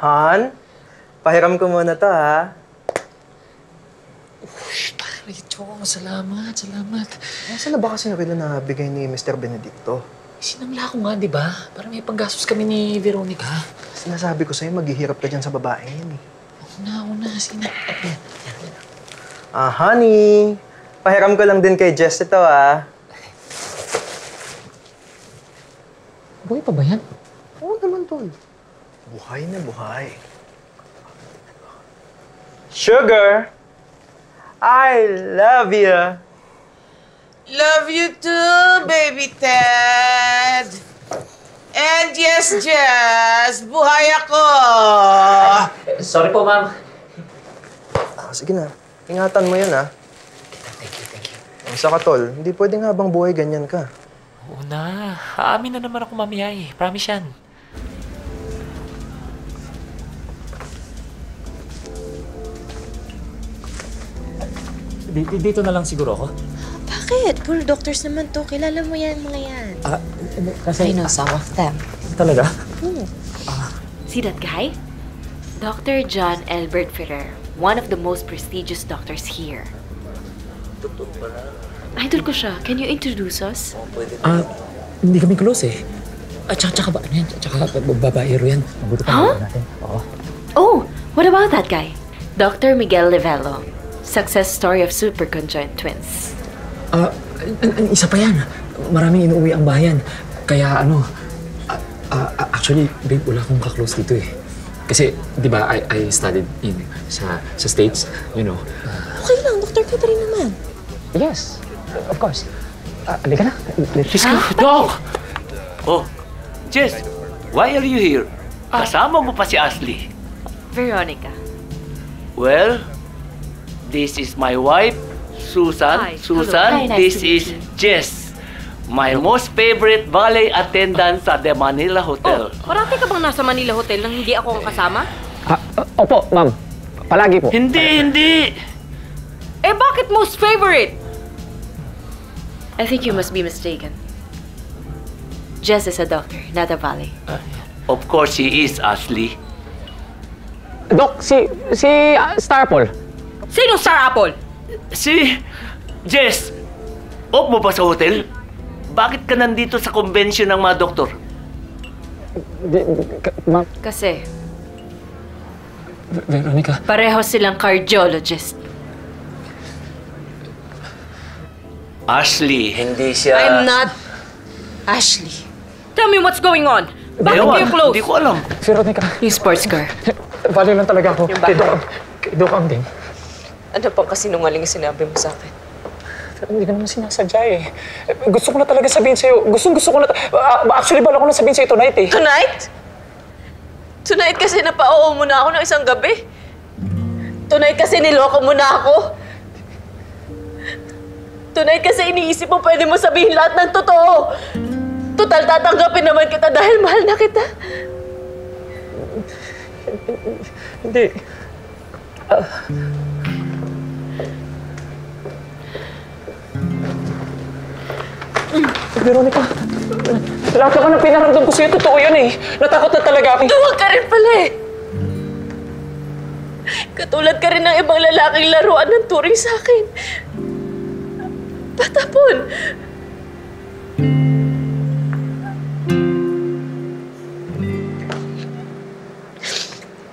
Han, pahiram ko muna to, ha? Uy, pare, Chong, salamat. Saan na ba kasi nakita na bigay ni Mr. Benedicto? Sinamla ko nga, di ba? Para may panggastos kami ni Veronica. Sinasabi ko sa'yo, maghihirap ka dyan sa babae yan, eh. Una, sina. Honey, pahiram ko lang din kay Jess ito, ha? Buhay pa ba yan? Oo naman, tol. Buhay na buhay. Sugar, I love you. Love you too, baby Ted. And yes, buhay ako. Sorry po, ma'am. Sige na. Ingatan mo yun, ha? Thank you. Sa katol, hindi pwedeng habang buhay ganyan ka. Oo na. Aamin na naman ako mamaya eh. Promise yan. Dito na lang siguro ako? Bakit? Pool doctors naman to. Kilala mo yan, mga yan. Kasi... I know some of them. Talaga? See that guy? Dr. John Albert Ferrer. One of the most prestigious doctors here. Idol ko siya. Can you introduce us? Hindi kami close eh. Tsaka ba? Ano yan? Tsaka babaero yan. Mabuti pa naman natin. Oh, what about that guy? Dr. Miguel Livello. Success story of super conjoined twins. Isa pa yan. Maraming inuwi ang bayan. Kaya ano, actually, babe, wala akong kaklose dito eh. Kasi, di ba, I studied in sa States, you know. Okay lang, Dr. Katrin naman. Yes, of course. Alika na, let's go. Doc! Oh, Jess, why are you here? Kasama mo pa si Ashley. Veronica. Well... This is my wife, Susan. Hi. Susan, nice this is Jess, my most favorite ballet attendant sa The Manila Hotel. Parati ka bang nasa Manila Hotel nang hindi ako ang kasama? Opo, ma'am. Palagi po. Hindi. Eh, bakit most favorite? I think you must be mistaken. Jess is a doctor, not a ballet. Of course she is, Ashley. Doc, si Star Apple. Sino Star Apple? Si Jess, off mo ba sa hotel? Bakit ka nandito sa convention ng mga doktor? Kasi... Veronica... Pareho silang cardiologist. Ashley, hindi siya... I'm not... Ashley. Tell me what's going on. Bakit kayo close? Hindi ko alam. Veronica... Yung sports car. Baliw lang talaga ako. Yung bakit? Kay Doc Angding. Ano pang kasinungaling sinabi mo sa akin? Hindi naman sinasadya eh. Gusto ko na talaga sabihin sa'yo. Gusto ko na... actually, bala ko na sabihin sa'yo tonight eh. Tonight? Tonight kasi napa-oo mo na ako ng isang gabi. Tonight kasi niloko mo na ako. Tonight kasi iniisip mo pwede mo sabihin lahat ng totoo. Total, tatanggapin naman kita dahil mahal na kita. Hindi. Veronica, lahat naman ang pinaramdam ko sa'yo, totoo yun eh. Natakot na talaga ako. Duwag ka rin pala eh. Katulad ka rin ng ibang lalaking laruan ng turing sa'kin. Patapon.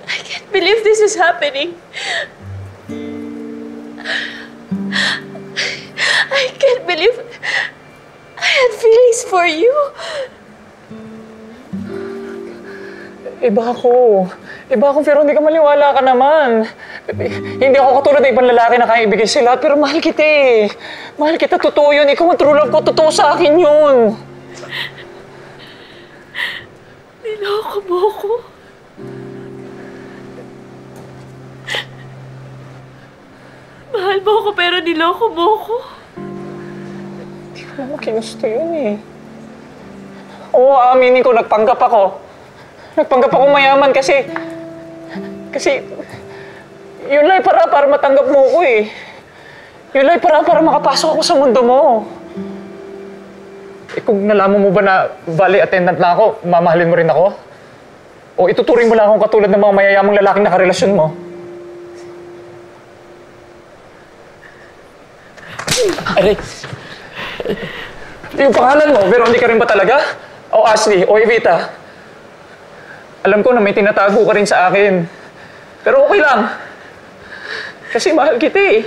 I can't believe this is happening. I can't believe... I had feelings for you. Iba ako, pero hindi ka maliwala ka naman. Hindi ako katulad ng ibang lalaki na kaya ibigay sila, pero mahal kita eh. Mahal kita, totoo yun. Ikaw ang true love ko, totoo sa akin yun. Niloko mo ako. Mahal mo ako, pero niloko mo ako. Alam mo, kinusto yun eh. Oo, aaminin ko, nagpanggap ako. Nagpanggap ako mayaman kasi... Yun lang para matanggap mo ko eh. Yun lang para makapasok ako sa mundo mo. Eh kung nalaman mo ba na valet attendant na ako, mamahalin mo rin ako? O ituturing mo lang akong katulad ng mga mayayamang lalaking nakarelasyon mo? Aray! Yung pangalan mo, Veronica rin ba talaga? O Ashley, o Evita? Alam ko na may tinatago ka rin sa akin. Pero okay lang. Kasi mahal kita eh.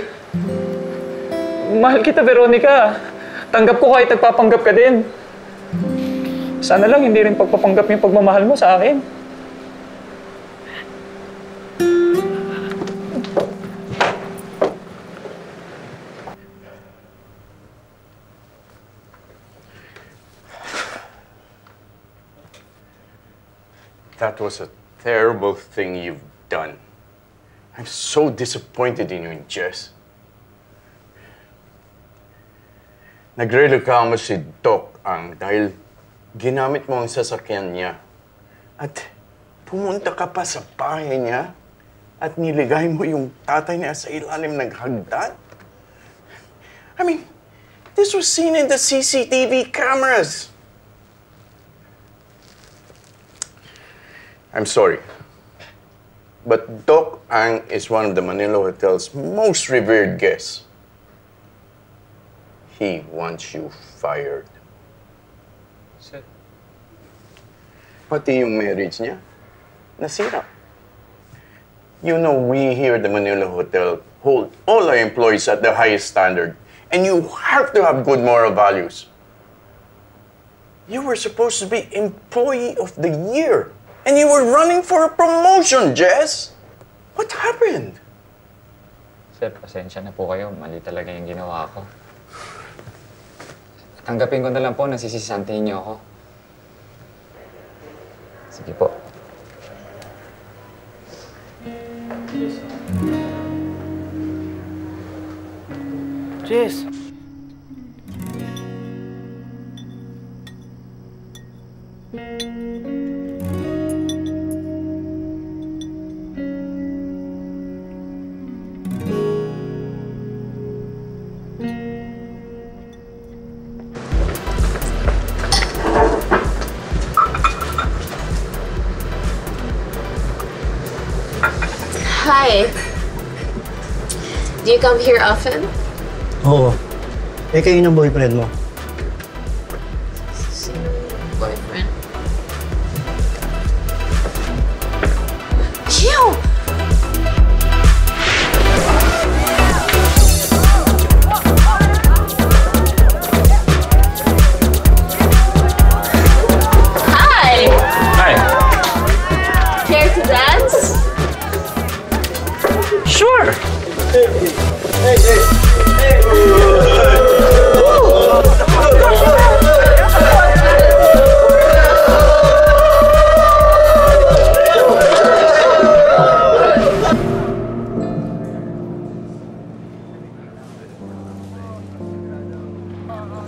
Mahal kita, Veronica. Tanggap ko kahit nagpapanggap ka din. Sana lang hindi rin pagpapanggap yung pagmamahal mo sa akin. That was a terrible thing you've done. I'm so disappointed in you, Jess. Nagrereklamo si Doc Ang dahil ginamit mo ang sasakyan niya. At pumunta ka pa sa bahay niya at niligay mo yung tatay niya sa ilalim ng hagdan? I mean, this was seen in the CCTV cameras. I'm sorry, but Doc Ang is one of the Manila Hotel's most revered guests. He wants you fired. Sir? Pati yung marriage niya, nasira. You know, we here at the Manila Hotel hold all our employees at the highest standard, and you have to have good moral values. You were supposed to be Employee of the Year. And you were running for a promotion, Jess! What happened? Sir, pasensya na po kayo. Mali talaga yung ginawa ko. Tanggapin ko na lang po na sisisantihin niyo ako. Sige po. Jess! Do you come here often? Oo. Eh, kayo ng boyfriend mo. Sino boyfriend? Chill! Hi! Hi! Care to dance? Sure! Hey, hey, hey!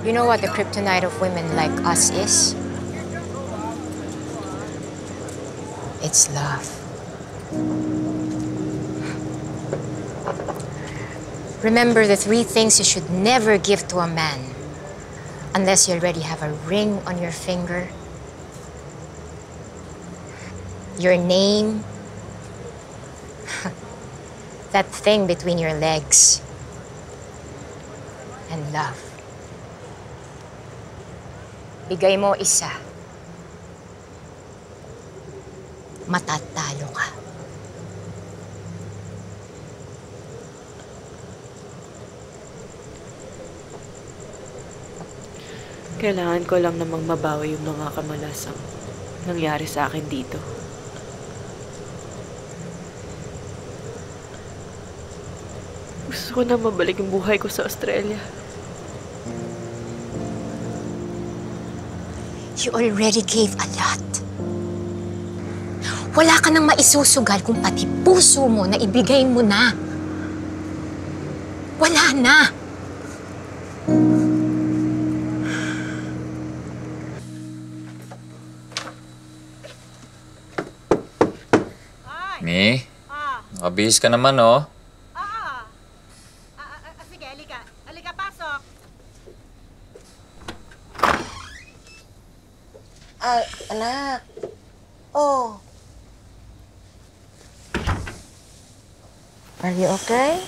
You know what the kryptonite of women like us is? It's love. Remember the 3 things you should never give to a man, unless you already have a ring on your finger, your name, that thing between your legs, and love. Bigay mo isa, matatalo ka. Kailangan ko lang namang mabawi yung mga kamalasang nangyari sa akin dito. Gusto ko na mabalik yung buhay ko sa Australia. You already gave a lot. Wala ka nang maisusugal kung pati puso mo na ibigay mo na. Wala na. Mi, nakabihis ka naman, oh. Oo. Sige, alika. Alika, pasok. Anak. Oh. Are you okay?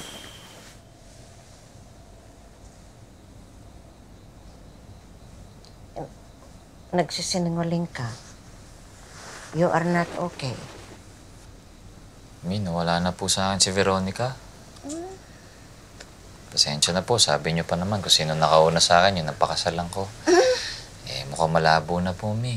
Nagsisinungaling ka. You are not okay. Mi, nawala na po sa akin si Veronica. Pasensya na po, sabi niyo pa naman kung sino nakauna sa akin, yun ang pakasalan ko. Eh, mukhang malabo na po, Mi.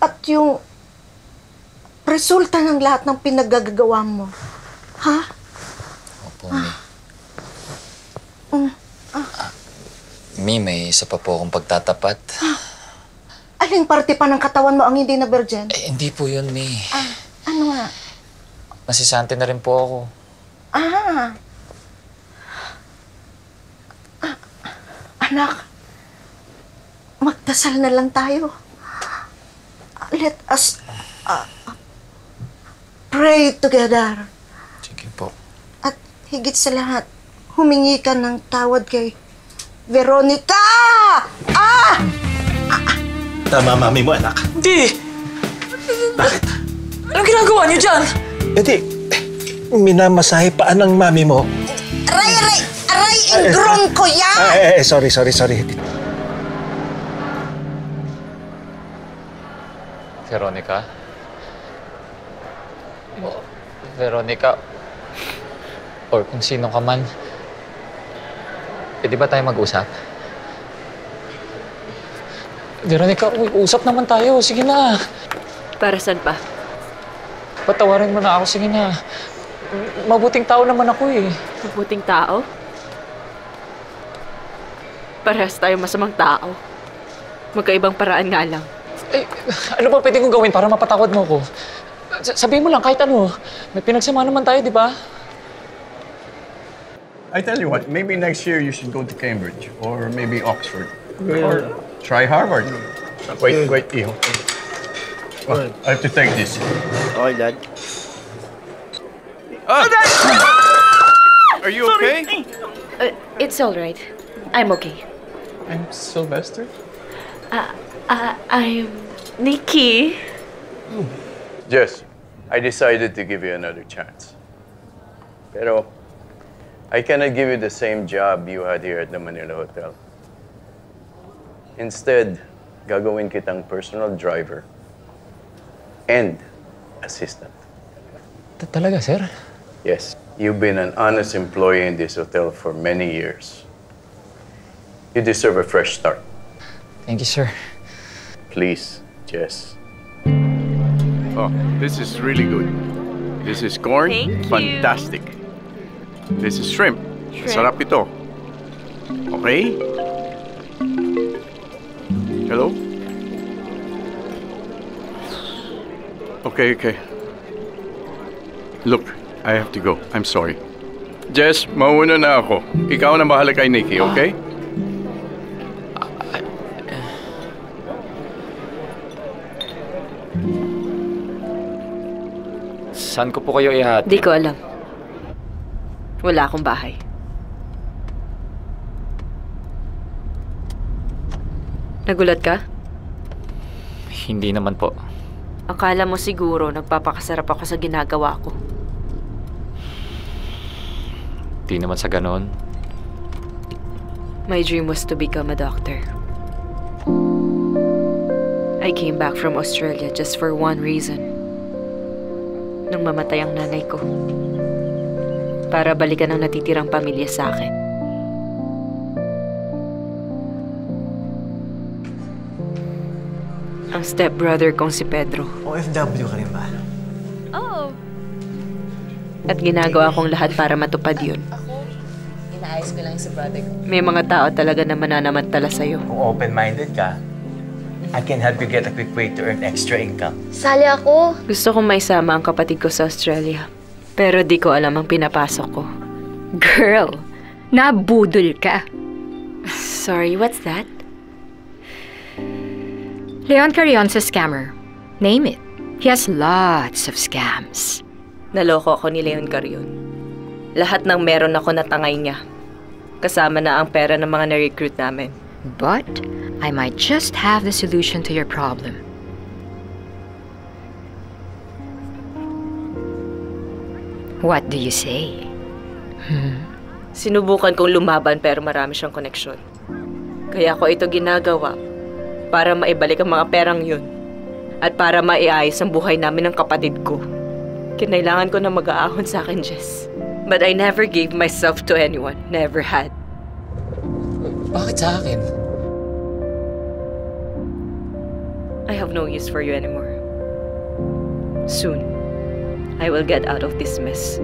at yung... resulta ng lahat ng pinaggagawa mo. Ha? Opo, Mi. Mi, may isa pa po akong pagtatapat. Aling parte pa ng katawan mo ang hindi na virgin? Eh, hindi po yun, Mi. Ano nga? Nasisante na rin po ako. Anak, magdasal na lang tayo. Let us pray together. Sige po. At higit sa lahat, humingi ka ng tawad kay Veronica! Tama, mami mo, anak. Hindi! Bakit? Anong ginagawa niyo dyan? Hindi. Minamasahe paan ng mami mo. Aray! Ingrong ko yan! Sorry. Veronica? Oh, Veronica? Or kung sino ka man, pwede ba tayo mag-usap? Veronica, usap naman tayo. Sige na. Para saan pa? Patawarin mo na ako. Sige na. Mabuting tao naman ako eh. Mabuting tao? Parehas tayo masamang tao. Magkaibang paraan nga lang. Eh, ano ba pwede kong gawin para mapatawad mo ko? Sabihin mo lang kahit ano. May pinagsama naman tayo, di ba? I tell you what, maybe next year you should go to Cambridge or maybe Oxford. Yeah. Or try Harvard. Mm. Wait, good. Wait, Iho. Oh, I have to take this. Oh, Dad. Ah. Oh, are you sorry. Okay? It's all right. I'm okay. I'm Sylvester. I'm Nikki. Oh. Jess, I decided to give you another chance. Pero, I cannot give you the same job you had here at the Manila Hotel. Instead, gagawin kitang personal driver and assistant. Talaga, sir? Yes. You've been an honest employee in this hotel for many years. You deserve a fresh start. Thank you, sir. Please, Jess. Oh, this is really good. This is corn. Fantastic. This is shrimp. Masarap ito. Okay? Hello? Okay, okay. Look, I have to go. I'm sorry. Jess, mauna na ako. Ikaw na bahala kay Nikki, okay? Saan ko po kayo ihatid? Di ko alam. Wala akong bahay. Nagulat ka? Hindi naman po. Akala mo siguro nagpapakasarap ako sa ginagawa ko. Hindi naman sa ganon. My dream was to become a doctor. I came back from Australia just for one reason. Nung mamatay ang nanay ko, para balikan ang natitirang pamilya sa akin. Ang stepbrother kong si Pedro. OFW ka rin ba? Oo. At ginagawa kong lahat para matupad yun. Ako, inaayos ko lang sa brother ko. May mga tao talaga na mananamantala sa'yo. Kung open-minded ka, I can help you get a quick way to earn extra income. Sali ako! Gusto kong maisama ang kapatid ko sa Australia. Pero di ko alam ang pinapasok ko. Girl, nabudol ka. Sorry, what's that? Leon Carrion's a scammer. Name it. He has lots of scams. Naloko ako ni Leon Carrion. Lahat ng meron ako natangay niya. Kasama na ang pera ng mga na-recruit namin. But I might just have the solution to your problem. What do you say? Hmm. Sinubukan kong lumaban pero marami siyang koneksyon. Kaya ko ito ginagawa para maibalik ang mga perang yun at para maiayos ang buhay namin ng kapatid ko. Kinailangan ko na mag-aahon sa akin, Jess. But I never gave myself to anyone. Never had. Bakit sa akin? I have no use for you anymore. Soon, I will get out of this mess.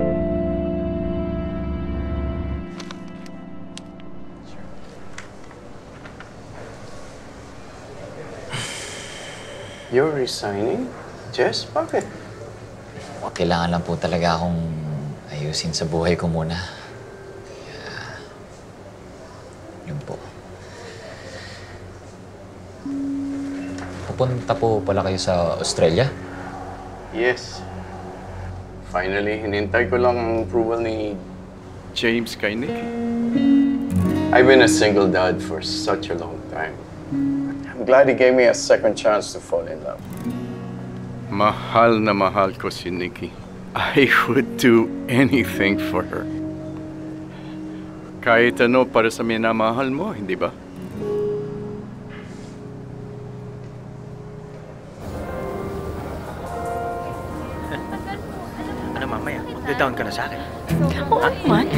You're resigning? Jess, bakit? Kailangan lang po talaga akong ayusin sa buhay ko muna. Yun po. Pupunta po pala kayo sa Australia? Yes. Finally, hinintay ko lang ang approval ni James kay Nick. I've been a single dad for such a long time. I'm glad he gave me a second chance to fall in love. Mahal na mahal ko si Nikki. I would do anything for her. Kahit ano para sa minamahal mo, hindi ba? Ano mamaya? Mag-down ka na sa akin. Ako man.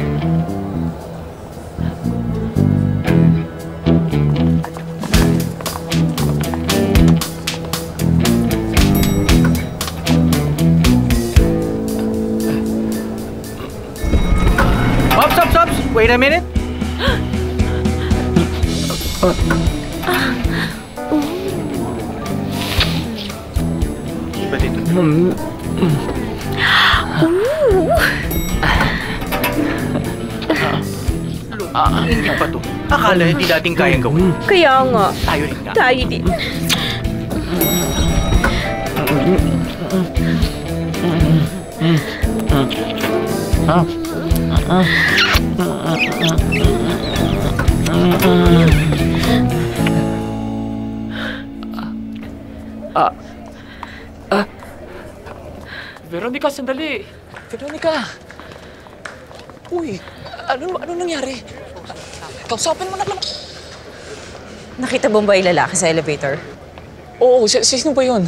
Wait a minute. Iba dito. Hindi pa to. Akala hindi dating kayang gawin. Kaya nga. Tayo rin na. Tayo din. Veronica, sandali. Veronica. Uy, ano nangyari? Kausapin mo na lang. Nakita mo ba yung lalaki sa elevator? Oo, sino ba yun?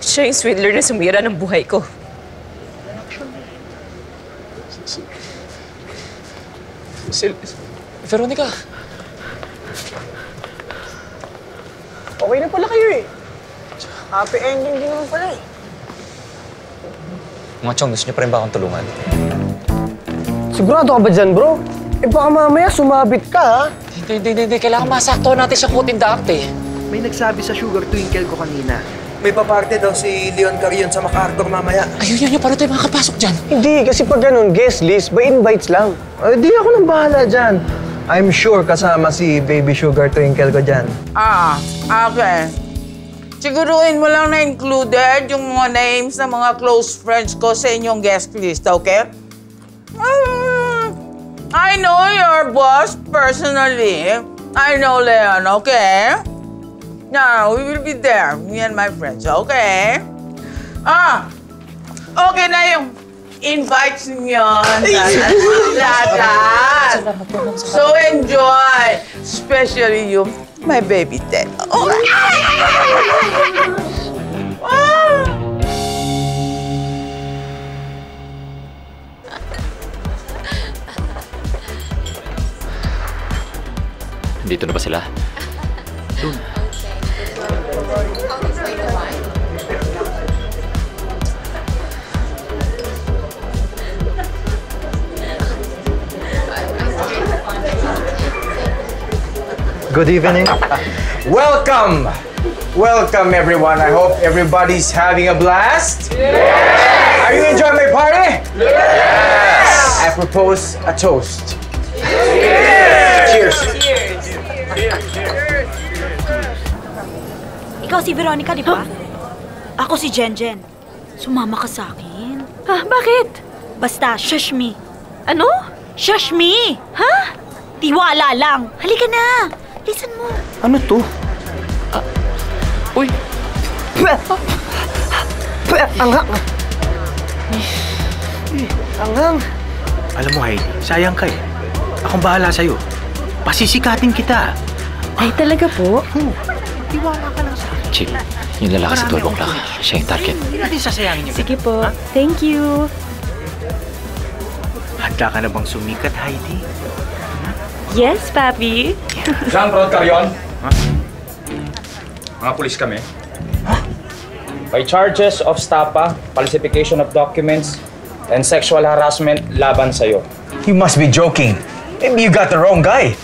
Siya yung swindler na sumira ng buhay ko. Veronica. Okay na pala kayo eh. Happy ending din naman pala eh. Mga Chong, gusto niyo pa rin ba akong tulungan? Sigurado ka ba dyan, bro? Eh baka mamaya sumabit ka, ha? Hindi. Kailangan masakto natin sa kutin daakt eh. May nagsabi sa sugar twinkle ko kanina. May paparte daw si Leon Carrion sa MacArthur mamaya. Ayun, paano tayo makakapasok dyan? Hindi, kasi pag ganun, guest list, by invites lang. Hindi ako nang bahala dyan. I'm sure kasama si baby sugar twinkle ko dyan. Okay. Siguruhin mo lang na included yung mga names ng mga close friends ko sa inyong guest list, okay? I know your boss personally. I know Leon, okay? Now, we will be there, me and my friends, okay? Okay na yung invites niyo. So enjoy, especially you. My baby dead. Oh. Dito na ba sila? Doon. Good evening. Welcome everyone. I hope everybody's having a blast. Yes! Are you enjoying my party? Yes! I propose a toast. Cheers! Cheers! Ikaw si Veronica, di ba? Ako si Jenjen. Sumama ka sa akin. Ah, bakit? Basta, shush me. Ano? Shush me! Ha? Tiwala lang. Halika na. Listen mo. Ano to? Uy! Anghang! Anghang! Alam mo, Heidi, sayang ka eh. Akong bahala sa'yo. Pasisikatin kita. Ay, talaga po? Tiwala ka lang sa'yo. Chip, yung lalaki sa 12 o'clock. Siya yung target. Hindi natin sasayangin niyo. Sige po. Thank you. Handa ka na bang sumikat, Heidi? Yes, Papi. Saan, Brad Carrion? Mga pulis kami. Huh? By charges of stapa, falsification of documents, and sexual harassment laban sa'yo. You must be joking. Maybe you got the wrong guy.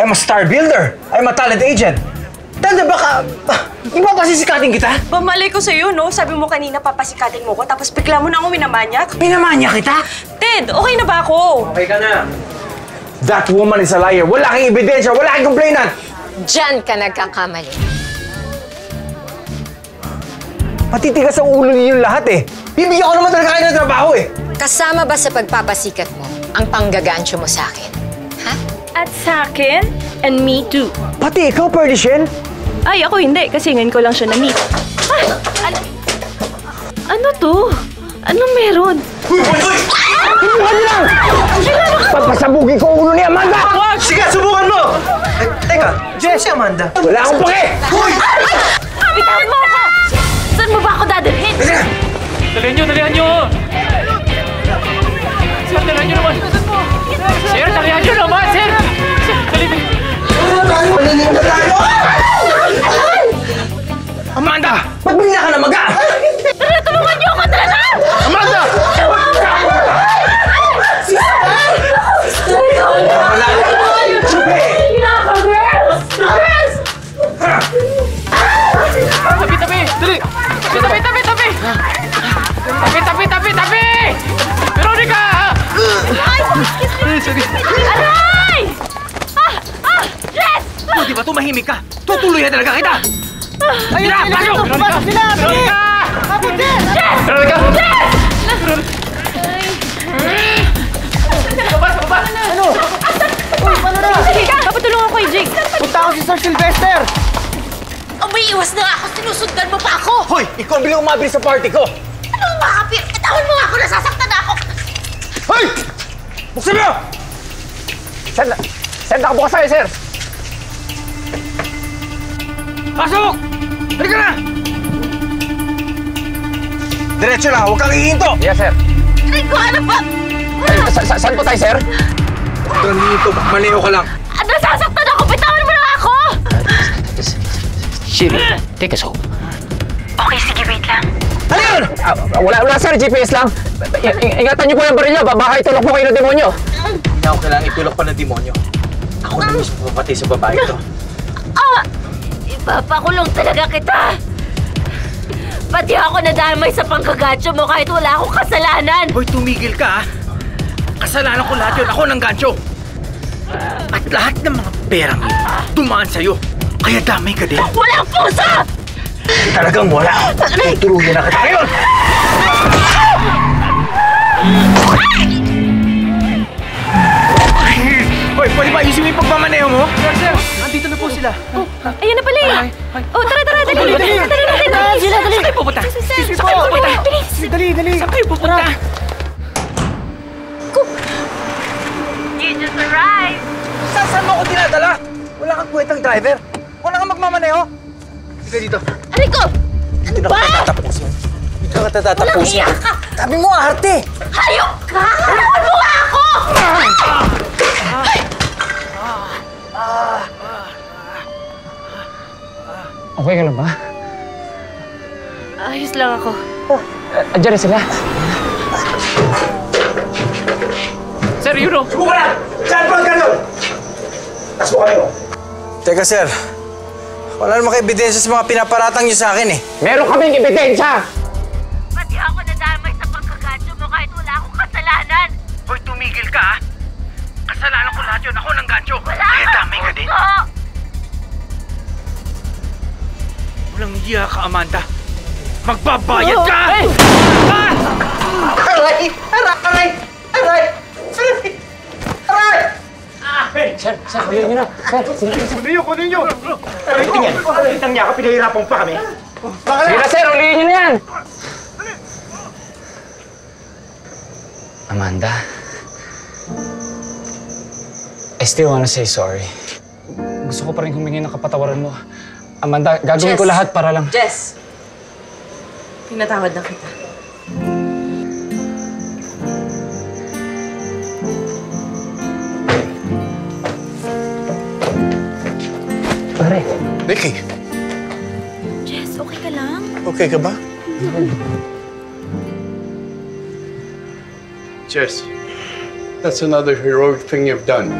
I'm a star builder. I'm a talent agent. Tanda baka... Ipapasisikatin kita? Pamalay ko sa'yo, no? Sabi mo kanina papasikatin mo ko, tapos bigla mo na ako minamanyak. Minamanyak kita? Ted, okay na ba ako? Okay ka na. That woman is a liar. Wala kang ebidensya, wala kang complainant. Diyan ka nagkakamali. Matitigas ang ulo ninyong lahat eh. Bibigyan ko naman talaga kayo ng trabaho eh. Kasama ba sa pagpapasikat mo ang panggagansyo mo sa akin? Ha? At sa akin? And me too. Pati ikaw, Perdition? Ay, ako hindi. Kasi ngayon ko lang siya na-meet. Ah! Ano to? Anong meron? Uy! Subukan niyo lang! Pagpasabugin ko ulo ni Amanda! What? Sige, subukan mo! Teka, Jess, si Amanda? Wala akong pake! Uy! Kapitan mo ako! Saan mo ba ako dadalhin? Dalihan niyo! Sir, dalihan niyo naman! Sir, dalihan niyo naman! Sir! Dalihan niyo tayo! Amanda! Ba't bigla ka na mag-a? Tara, tulungan niyo ako! Tara na! Amanda! Tapi! Veronica! Ay! Sorry! Tumahimik ka! Tutuloy na talaga kita! Ayun na! Pasok! Pasok sila! Veronica! Abutin! Yes! Veronica! Yes! Baba! Baba! Ano? Asan? Uy! Paano na? Papatulungan ko yung Jake! Punta ako si Sir Sylvester! Umiiwas na ako! Sinusundan mo pa ako! Hoy! Ikaw bilang umabili sa party ko! Anong makapir? Katawan mo ako! Nasasaktan ako! Hoy! Buksan mo! Saan nakabukas tayo, sir? Pasok! Halika na! Diretso na! Huwag kang hihinto! Yes, sir. Rico, ano ba? Saan po tayo, sir? Huwag kang hihinto. Maneho ka lang. Nasasaktan ako! Bitawan mo lang ako! Siri, take us home. Okay, sige. Wait lang. Ano yun? Wala, sir. GPS lang. Ingatan niyo po ng baril niyo. Baka itulok po kayo ng demonyo. Hindi ako kailangan itulok pa ng demonyo. Ako na gusto ko pati sa babae ito. Papakulong talaga kita! Pati ako nadamay sa pangkagancho mo kahit wala akong kasalanan! Hoy, tumigil ka, ha? Kasalanan ko lahat yun. Ako ng gancho! At lahat ng mga perang yun, dumaan sa'yo. Kaya damay ka din. Walang puso! Talagang wala! Tuturuhin na kita ngayon! Hoy, pwede ba ayusin mo yung pagmamaneho mo? Sir! Nandito na po sila. Ayan na pala eh. Oh, tara, dali. Dali, sila, dali. Saan kayo pupunta? Dali. Saan kayo pupunta? You just arrived. Saan mo ako dinadala? Wala kang kwentang driver. Wala kang magmamaneho. Dito, dito. Rico! Ano ba? Dito na katatapos. Walang iya ka! Sabi mo, arte! Hayop ka! Hanawan mo nga ako! Okay ka lang ba? Ayos lang ako. Oh, adyan na sila. Sir, you know. Subukan na! Saan po ang ganun? Taas mo kayo. Teka, sir. Wala namang ebidensya sa mga pinaparatang niyo sa akin eh. Meron kaming ebidensya! Pati ako nadamay sa pagkagancho mo kahit wala akong kasalanan. Hoy, tumigil ka, ha? Kasalanan ko lahat yun. Ako ng gancho. Wala akong gusto! Kaya damay ka din. Walang hiya ka, Amanda. Magbabayad ka! Aray! Aray! Aray! Sir, kunin nyo na. Kunin nyo! Aray, tingnan. Kitang niya ka, pinahirapan pa kami. Sige na, sir. Uliin nyo na yan. Amanda, I still wanna say sorry. Gusto ko pa rin humingi ng kapatawaran mo. Amanda, gagawin ko lahat para lang... Jess! Pinatawad na kita. Pare. Ricky! Jess, okay ka lang? Okay ka ba? Jess, that's another heroic thing you've done.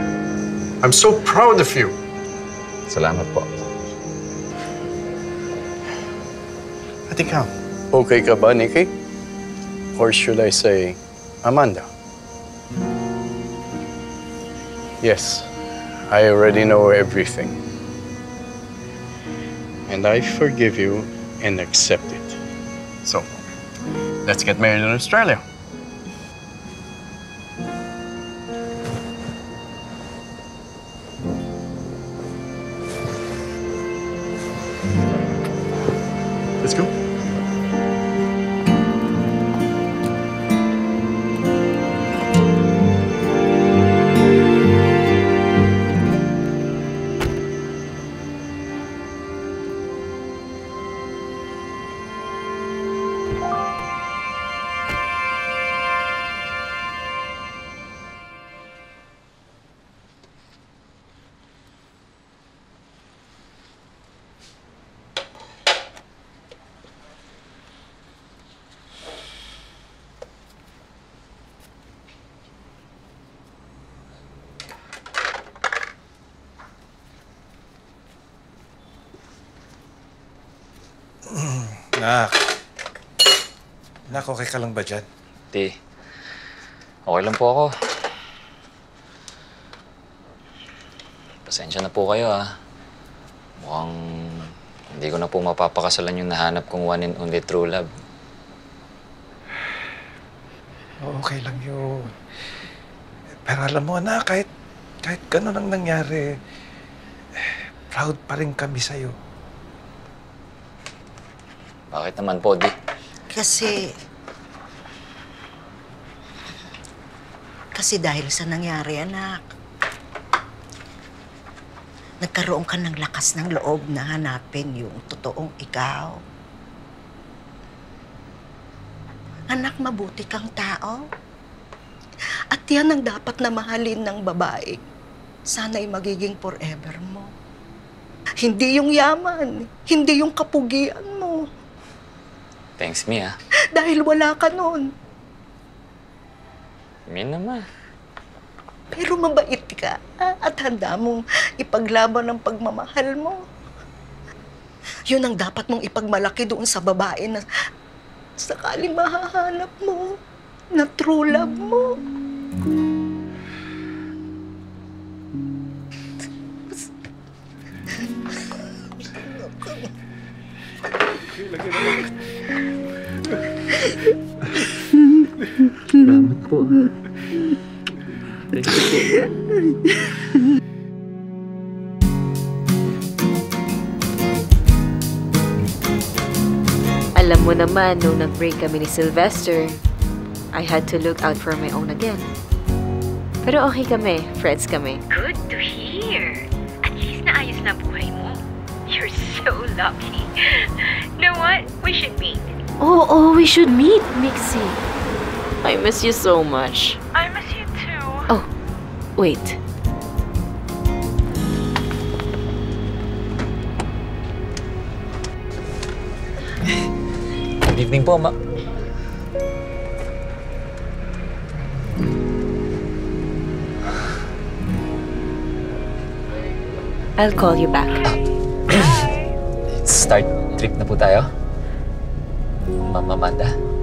I'm so proud of you. Salamat po. At ikaw, okay ka ba, Nikki? Or should I say, Amanda? Yes, I already know everything. And I forgive you and accept it. So, let's get married in Australia. Let's go. Nak, okay ka lang ba dyan? Hindi. Okay lang po ako. Pasensya na po kayo, ha? Mukhang hindi ko na po mapapakasalan yung nahanap kong one and only true love. Okay lang yun. Pero alam mo na, kahit gano'n ang nangyari, proud pa rin kami sa'yo. Bakit naman po, Di? Kasi dahil sa nangyari, anak, nagkaroon ka ng lakas ng loob na hanapin yung totoong ikaw. Anak, mabuti kang tao. At yan ang dapat na mahalin ng babae. Sana'y magiging forever mo. Hindi yung yaman, hindi yung kapugian mo. Thanks, Mia. Dahil wala ka nun. Min naman. Pero mabait ka at handa mong ipaglaban ang pagmamahal mo. Yun ang dapat mong ipagmalaki doon sa babae na sakaling mahahanap mo, na true love mo. Salamat po. Thank you po. Alam mo naman, nung nag-break kami ni Sylvester, I had to look out for my own again. Pero okay kami, friends kami. Good to hear. At least naayos na buhay mo. You're so lucky. You know what? We should meet. Oh, we should meet, Mixie. I miss you so much. I miss you too. Oh, wait. Good evening po, Ma. I'll call you back. Let's start trip na po tayo. Mama Amanda.